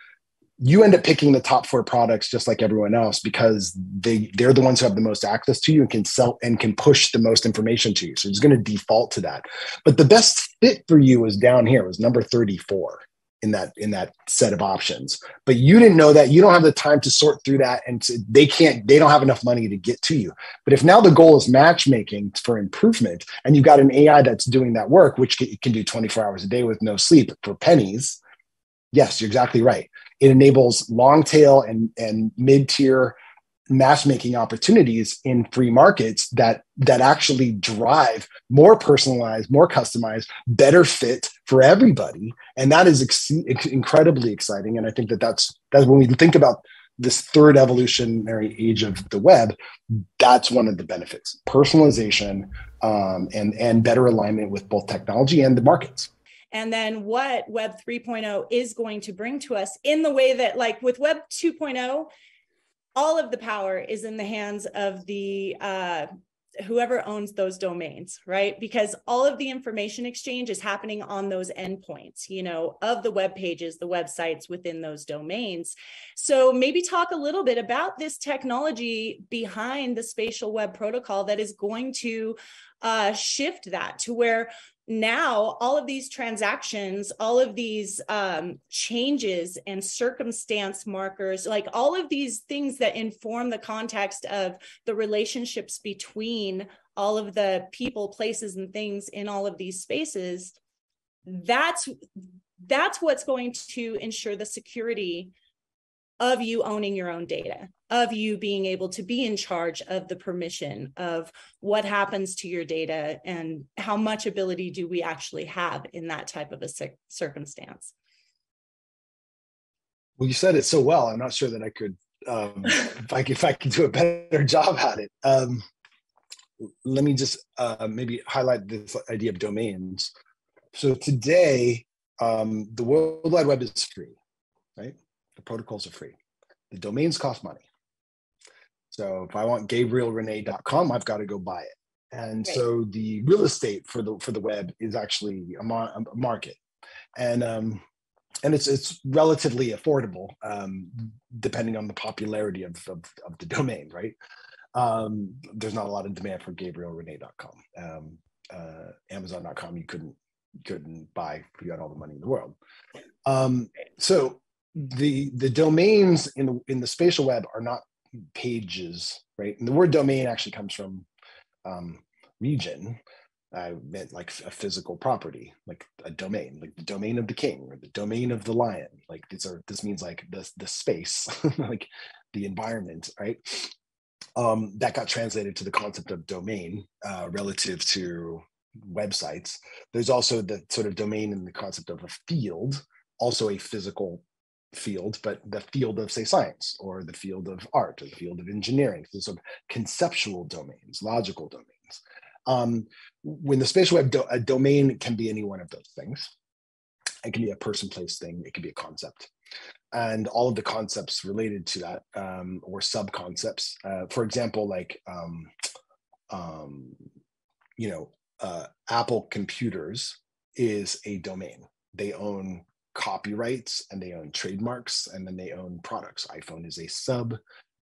you end up picking the top four products just like everyone else because they, they're the ones who have the most access to you and can sell and can push the most information to you. So it's going to default to that. But the best fit for you was down here, it was number thirty-four. in that in that set of options, but you didn't know that. You don't have the time to sort through that, and they can't they don't have enough money to get to you. But if now the goal is matchmaking for improvement, and you've got an A I that's doing that work, which it can do twenty-four hours a day with no sleep for pennies, yes, you're exactly right. It enables long tail and and mid-tier matchmaking opportunities in free markets that that actually drive more personalized, more customized, better fit for everybody. And that is ex incredibly exciting. And I think that that's, that's when we think about this third evolutionary age of the web, that's one of the benefits, personalization um, and, and better alignment with both technology and the markets. And then what Web three point oh is going to bring to us, in the way that, like with Web two point oh, all of the power is in the hands of the uh, whoever owns those domains, right? Because all of the information exchange is happening on those endpoints, you know, of the web pages, the websites within those domains. So maybe talk a little bit about this technology behind the Spatial Web Protocol that is going to uh, shift that to where now all of these transactions, all of these um, changes and circumstance markers, like all of these things that inform the context of the relationships between all of the people, places, and things in all of these spaces, that's, that's what's going to ensure the security of you owning your own data, of you being able to be in charge of the permission of what happens to your data and how much ability do we actually have in that type of a circumstance. Well, you said it so well. I'm not sure that I could, um, if I could, if I could do a better job at it. Um, let me just uh, maybe highlight this idea of domains. So today, um, the World Wide Web is free, right? The protocols are free. The domains cost money. So if I want Gabriel René dot com, I've got to go buy it. And right. So the real estate for the for the web is actually a, mar a market, and um, and it's it's relatively affordable um, depending on the popularity of of, of the domain. Right? Um, there's not a lot of demand for Gabriel René dot com. Um, uh, Amazon dot com you couldn't couldn't buy if you had all the money in the world. Um, so. The the domains in the in the spatial web are not pages, right? And the word domain actually comes from um, region. I meant like a physical property, like a domain, like the domain of the king or the domain of the lion. Like these are this means like the the space, like the environment, right? Um, that got translated to the concept of domain uh, relative to websites. There's also the sort of domain in the concept of a field, also a physical field, but the field of, say, science or the field of art or the field of engineering. So sort of conceptual domains, logical domains. Um, when the spatial web, do a domain can be any one of those things. It can be a person, place, thing. It can be a concept. And all of the concepts related to that um, or sub-concepts, uh, for example, like, um, um, you know, uh, Apple computers is a domain. They own copyrights and they own trademarks and then they own products. iPhone is a sub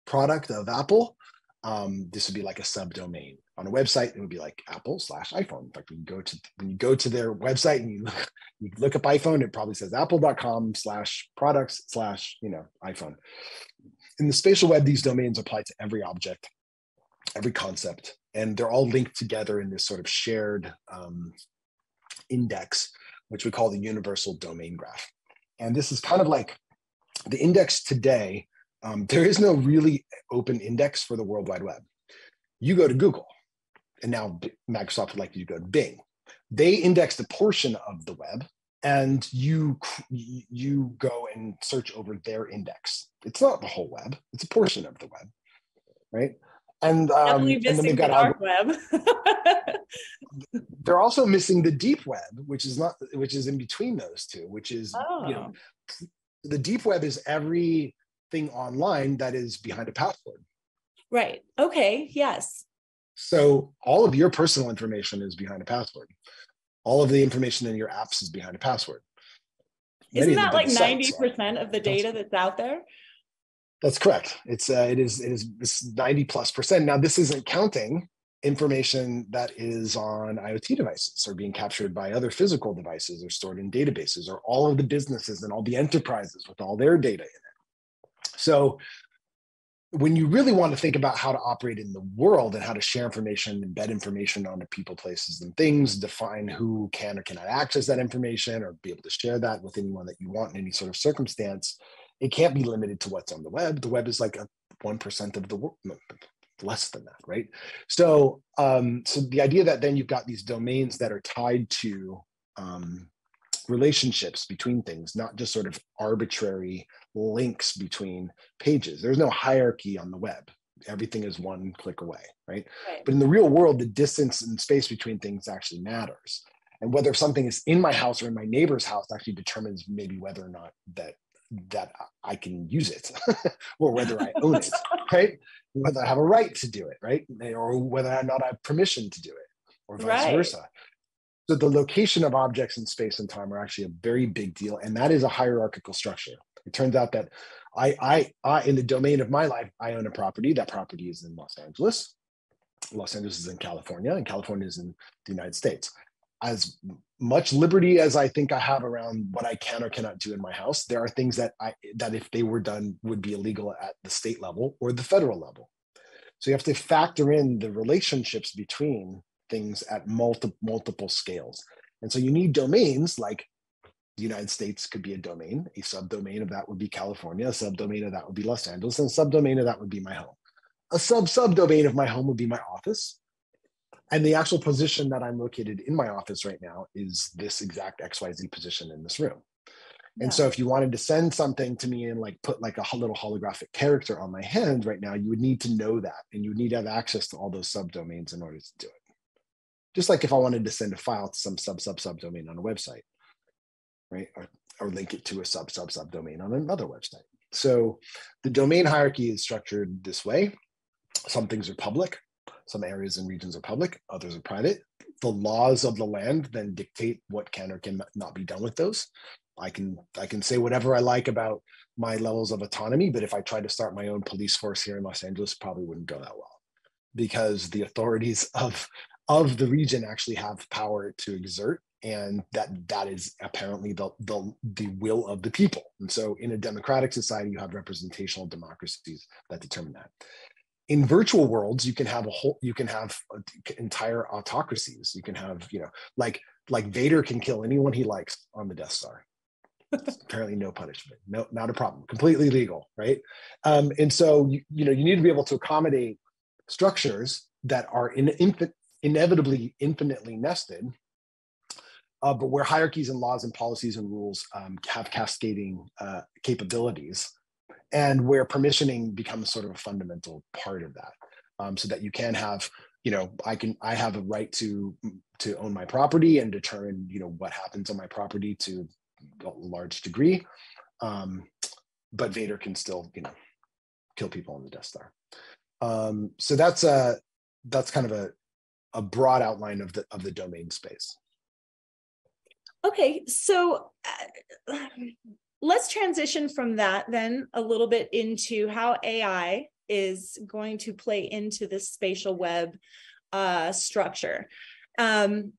product of Apple. Um, this would be like a subdomain on a website. It would be like Apple slash iPhone. In fact, when you go to when you go to their website and you look, you look up iPhone, it probably says apple.com slash products slash you know iPhone. In the spatial web, these domains apply to every object, every concept, and they're all linked together in this sort of shared um, index, which we call the universal domain graph. And this is kind of like the index today. Um, there is no really open index for the World Wide Web. You go to Google, and now Microsoft would like you to go to Bing. They indexed a portion of the web, and you, you go and search over their index. It's not the whole web. It's a portion of the web, right? And, um, and then they've got the dark web. They're also missing the deep web, which is not, which is in between those two, which is oh. you know, the deep web is everything online that is behind a password. Right. Okay. Yes. So all of your personal information is behind a password. All of the information in your apps is behind a password. Many Isn't that like ninety percent of the data that's out there? That's correct. It's uh, it is it is it's ninety plus percent. Now this isn't counting information that is on IoT devices or being captured by other physical devices or stored in databases or all of the businesses and all the enterprises with all their data in it. So when you really want to think about how to operate in the world and how to share information, embed information onto people, places, and things, define who can or cannot access that information or be able to share that with anyone that you want in any sort of circumstance, it can't be limited to what's on the web. The web is like a one percent of the world, less than that, right? So, um, so the idea that then you've got these domains that are tied to um, relationships between things, not just sort of arbitrary links between pages. There's no hierarchy on the web. Everything is one click away, right? right? But in the real world, the distance and space between things actually matters. And whether something is in my house or in my neighbor's house actually determines maybe whether or not that that I can use it or whether I own it, right? Whether I have a right to do it, right? Or whether or not I have permission to do it or vice right. versa. So the location of objects in space and time are actually a very big deal. And that is a hierarchical structure. It turns out that I, I, I, in the domain of my life, I own a property. That property is in Los Angeles. Los Angeles is in California, and California is in the United States. As much liberty as I think I have around what I can or cannot do in my house, there are things that I that if they were done would be illegal at the state level or the federal level. So you have to factor in the relationships between things at multiple multiple scales. And so you need domains like the United States could be a domain, a subdomain of that would be California, a subdomain of that would be Los Angeles, and a subdomain of that would be my home. A sub subdomain of my home would be my office. And the actual position that I'm located in my office right now is this exact X Y Z position in this room. Yeah. And so if you wanted to send something to me and like put like a little holographic character on my hand right now, you would need to know that. And you would need to have access to all those subdomains in order to do it. Just like if I wanted to send a file to some sub sub subdomain on a website, right? Or, or link it to a sub sub subdomain on another website. So the domain hierarchy is structured this way. Some things are public. Some areas and regions are public, others are private. The laws of the land then dictate what can or cannot be done with those. I can, I can say whatever I like about my levels of autonomy, but if I tried to start my own police force here in Los Angeles, it probably wouldn't go that well because the authorities of, of the region actually have power to exert, and that, that is apparently the, the, the will of the people. And so in a democratic society, you have representational democracies that determine that. In virtual worlds, you can have a whole, you can have entire autocracies. You can have, you know, like like Vader can kill anyone he likes on the Death Star. Apparently, no punishment, no, not a problem, completely legal, right? Um, and so, you, you know, you need to be able to accommodate structures that are in, in, inevitably infinitely nested, uh, but where hierarchies and laws and policies and rules um, have cascading uh, capabilities. And where permissioning becomes sort of a fundamental part of that, um, so that you can have, you know, I can, I have a right to to own my property and determine, you know, what happens on my property to a large degree. Um, but Vader can still, you know, kill people on the Death Star. Um, so that's a that's kind of a a broad outline of the of the domain space. Okay, so. Uh, Let's transition from that then a little bit into how A I is going to play into this spatial web uh, structure. Um,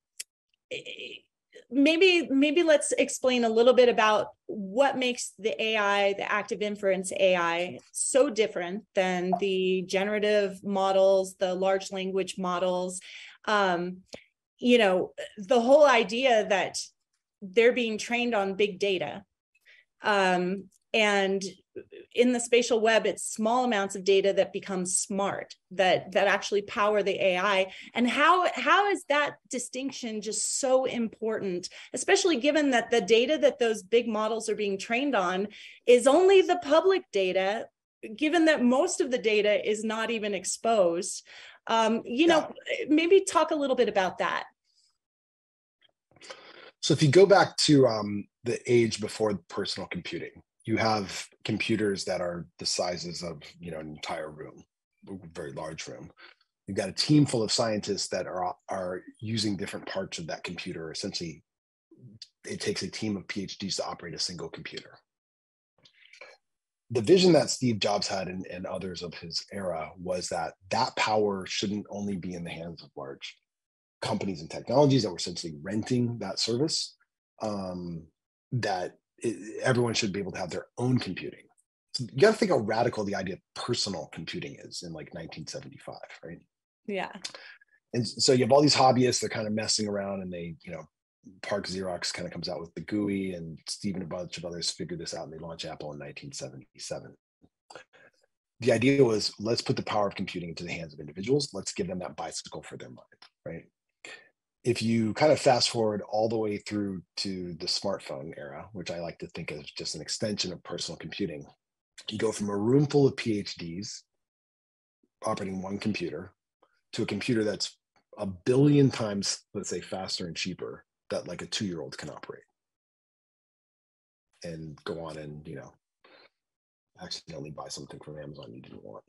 maybe, maybe let's explain a little bit about what makes the A I, the active inference A I, so different than the generative models, the large language models. Um, you know, the whole idea that they're being trained on big data. Um, and in the spatial web, it's small amounts of data that become smart, that that actually power the A I. And how how is that distinction just so important, especially given that the data that those big models are being trained on is only the public data, given that most of the data is not even exposed? Um, you know, yeah. Maybe talk a little bit about that. So if you go back to um, the age before personal computing, you have computers that are the sizes of, you know, an entire room, a very large room. You've got a team full of scientists that are, are using different parts of that computer. Essentially, it takes a team of PhDs to operate a single computer. The vision that Steve Jobs had and, and others of his era was that that power shouldn't only be in the hands of large companies and technologies that were essentially renting that service, um, that it, everyone should be able to have their own computing. So you got to think how radical the idea of personal computing is in like nineteen seventy-five, right? Yeah. And so you have all these hobbyists, they're kind of messing around, and they, you know, Park Xerox kind of comes out with the G U I, and Steve and a bunch of others figure this out, and they launch Apple in nineteen seventy-seven. The idea was, let's put the power of computing into the hands of individuals. Let's give them that bicycle for their mind, right? If you kind of fast forward all the way through to the smartphone era, which I like to think of as just an extension of personal computing, you go from a room full of PhDs operating one computer to a computer that's a billion times, let's say, faster and cheaper that like a two-year-old can operate. and go on and, you know, accidentally buy something from Amazon you didn't want.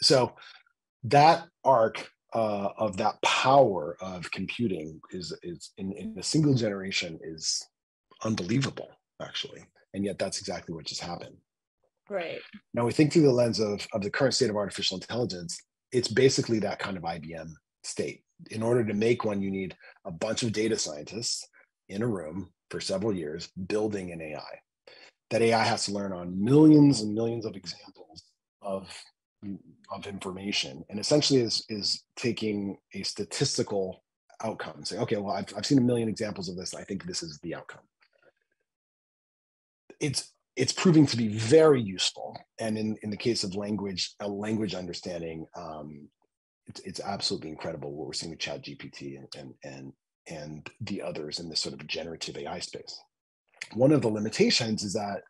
So that arc uh, of that power of computing is, is in, in a single generation is unbelievable, actually. And yet that's exactly what just happened. Right. Now we think through the lens of, of the current state of artificial intelligence, it's basically that kind of I B M state. In order to make one, you need a bunch of data scientists in a room for several years building an A I. That A I has to learn on millions and millions of examples of, of information, and essentially is, is taking a statistical outcome and saying, okay, well, I've, I've seen a million examples of this. I think this is the outcome. It's, it's proving to be very useful. And in, in the case of language, a language understanding, um, it's, it's absolutely incredible what we're seeing with Chat G P T and, and, and, and the others in this sort of generative A I space. One of the limitations is that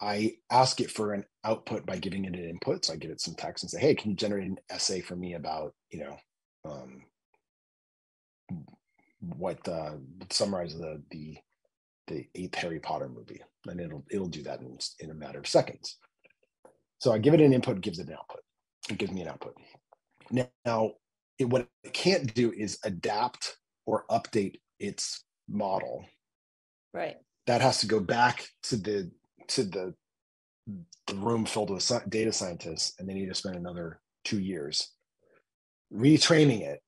I ask it for an output by giving it an input. So I give it some text and say, hey, can you generate an essay for me about, you know, um, what uh, summarize the, the, the eighth Harry Potter movie. And it'll, it'll do that in, in a matter of seconds. So I give it an input, gives it an output. It gives me an output. Now, it, what it can't do is adapt or update its model. Right. That has to go back to the to the, the room filled with data scientists, and they need to spend another two years retraining it,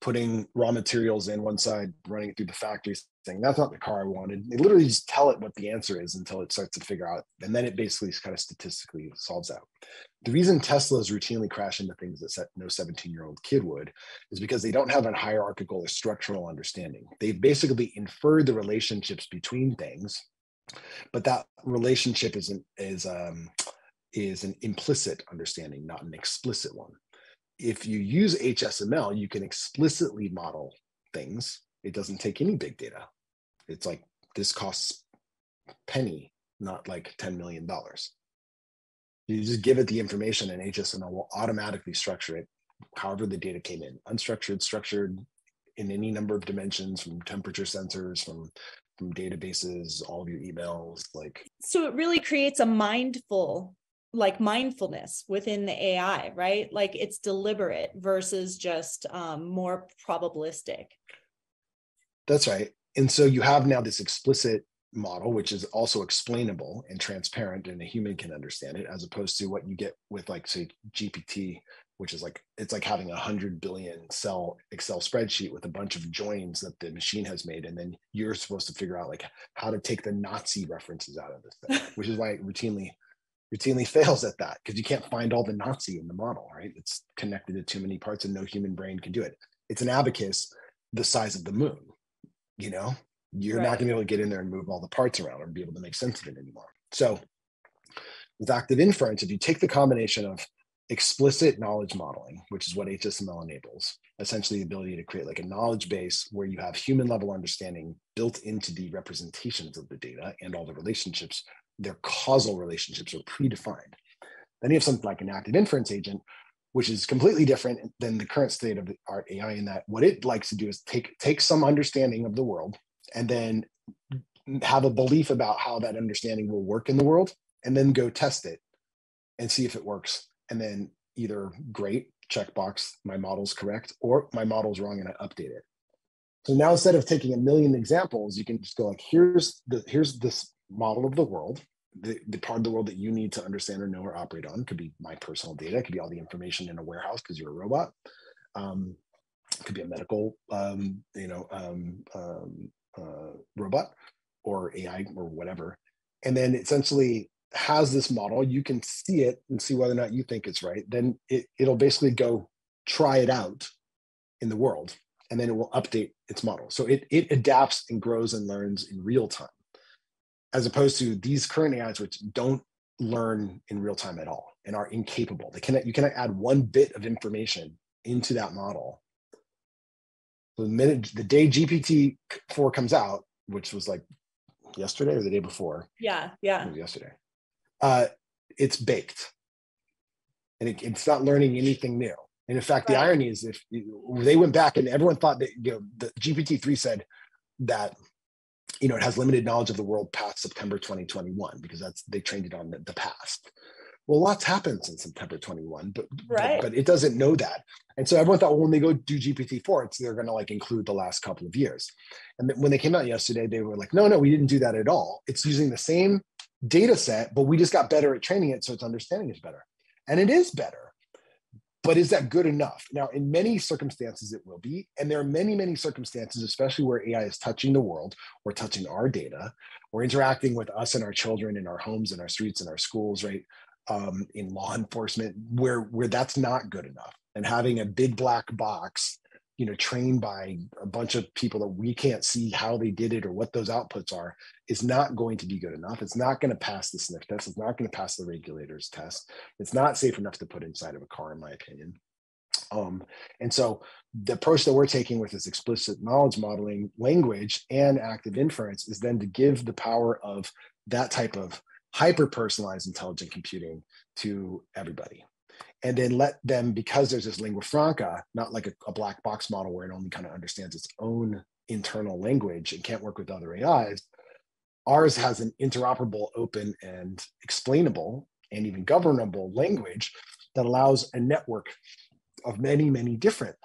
putting raw materials in one side, running it through the factory, saying, that's not the car I wanted. They literally just tell it what the answer is until it starts to figure out, and then it basically kind of statistically solves out. The reason Teslas routinely crash into things that no seventeen-year-old kid would is because they don't have a hierarchical or structural understanding. They basically infer the relationships between things, but that relationship is an, is, um, is an implicit understanding, not an explicit one. If you use H S M L, you can explicitly model things. It doesn't take any big data. It's like, this costs a penny, not like ten million dollars. You just give it the information and H S M L will automatically structure it however the data came in. Unstructured, structured in any number of dimensions, from temperature sensors, from, from databases, all of your emails. Like, so it really creates a mindful, like mindfulness within the A I, right? Like it's deliberate versus just um, more probabilistic. That's right. And so you have now this explicit model, which is also explainable and transparent, and a human can understand it, as opposed to what you get with, like, say, G P T, which is like, it's like having a hundred billion cell Excel spreadsheet with a bunch of joins that the machine has made. And then you're supposed to figure out like how to take the Nazi references out of this thing, which is why it routinely, routinely fails at that, because you can't find all the Nazi in the model, right? It's connected to too many parts and no human brain can do it. It's an abacus the size of the moon. You know, you're right. Not going to be able to get in there and move all the parts around or be able to make sense of it anymore. So with active inference, if you take the combination of explicit knowledge modeling, which is what H S M L enables, essentially the ability to create like a knowledge base where you have human level understanding built into the representations of the data and all the relationships, their causal relationships are predefined. Then you have something like an active inference agent, which is completely different than the current state of the art A I, in that what it likes to do is take, take some understanding of the world and then have a belief about how that understanding will work in the world, and then go test it and see if it works. And then either, great, checkbox, my model's correct, or my model's wrong and I update it. So now instead of taking a million examples, you can just go like, here's the here's this model of the world. The, the part of the world that you need to understand or know or operate on. Could be my personal data, it could be all the information in a warehouse because you're a robot. Um, it could be a medical, um, you know, um, um, uh, robot or A I or whatever. And then essentially has this model, you can see it and see whether or not you think it's right. Then it, it'll basically go try it out in the world, and then it will update its model. So it, it adapts and grows and learns in real time, as opposed to these current A Is, which don't learn in real time at all and are incapable. They cannot, you cannot add one bit of information into that model. The minute, the day G P T four comes out, which was like yesterday or the day before. Yeah, yeah. It was yesterday. Uh, it's baked. And it, it's not learning anything new. And in fact, right. The irony is, if you, they went back and everyone thought that, you know, the G P T three said that you know, it has limited knowledge of the world past September twenty twenty-one, because that's, they trained it on the, the past. Well, lots happened since September twenty-one, but, right. but but it doesn't know that. And so everyone thought, well, when they go do G P T four, it's, they're going to like include the last couple of years. And when they came out yesterday, they were like, no, no, we didn't do that at all. It's using the same data set, but we just got better at training it, so its understanding is better. And it is better, but is that good enough? Now, in many circumstances, it will be. And there are many, many circumstances, especially where A I is touching the world or touching our data or interacting with us and our children in our homes and our streets and our schools, right? Um, in law enforcement, where where that's not good enough, and having a big black box, you know, trained by a bunch of people that we can't see how they did it or what those outputs are, is not going to be good enough. It's not going to pass the sniff test. It's not going to pass the regulator's test. It's not safe enough to put inside of a car, in my opinion. Um, and so the approach that we're taking with this explicit knowledge modeling language and active inference is then to give the power of that type of hyper-personalized intelligent computing to everybody. And then let them, because there's this lingua franca, not like a, a black box model where it only kind of understands its own internal language and can't work with other A Is, ours has an interoperable, open, and explainable, and even governable language that allows a network of many, many different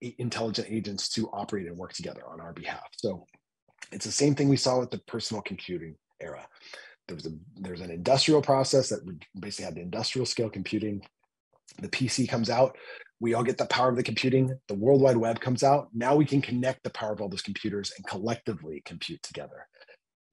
intelligent agents to operate and work together on our behalf. So it's the same thing we saw with the personal computing era. There was a there's an industrial process that basically had the industrial scale computing. The P C comes out, we all get the power of the computing. The World Wide Web comes out. Now we can connect the power of all those computers and collectively compute together.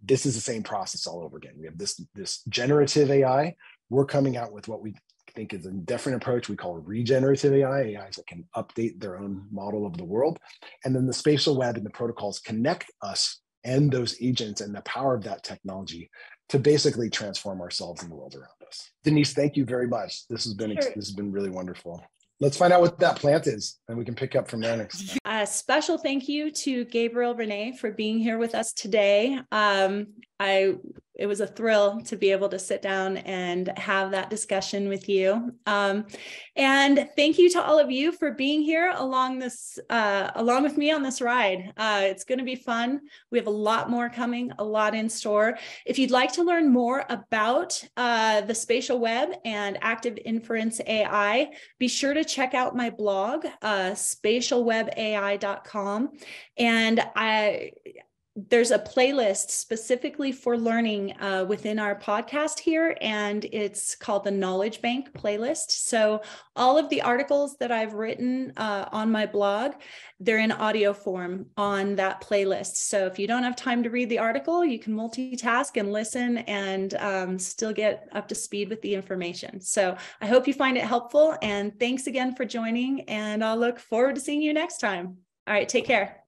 This is the same process all over again. We have this this generative A I. We're coming out with what we think is a different approach we call regenerative A I, A Is that can update their own model of the world. And then the spatial web and the protocols connect us and those agents and the power of that technology to basically transform ourselves and the world around us. Denise, thank you very much. This has been, sure. this has been really wonderful. Let's find out what that plant is, and we can pick up from there next time. A special thank you to Gabriel René for being here with us today. Um, I, it was a thrill to be able to sit down and have that discussion with you. Um, and thank you to all of you for being here along this, uh, along with me on this ride. Uh, it's going to be fun. We have a lot more coming, a lot in store. If you'd like to learn more about uh, the spatial web and active inference A I, be sure to check out my blog, uh, Spatial Web A I dot com. And I... there's a playlist specifically for learning uh, within our podcast here, and it's called the Knowledge Bank playlist. So all of the articles that I've written uh, on my blog, they're in audio form on that playlist. So if you don't have time to read the article, you can multitask and listen and um, still get up to speed with the information. So I hope you find it helpful, and thanks again for joining, and I'll look forward to seeing you next time. All right, take care.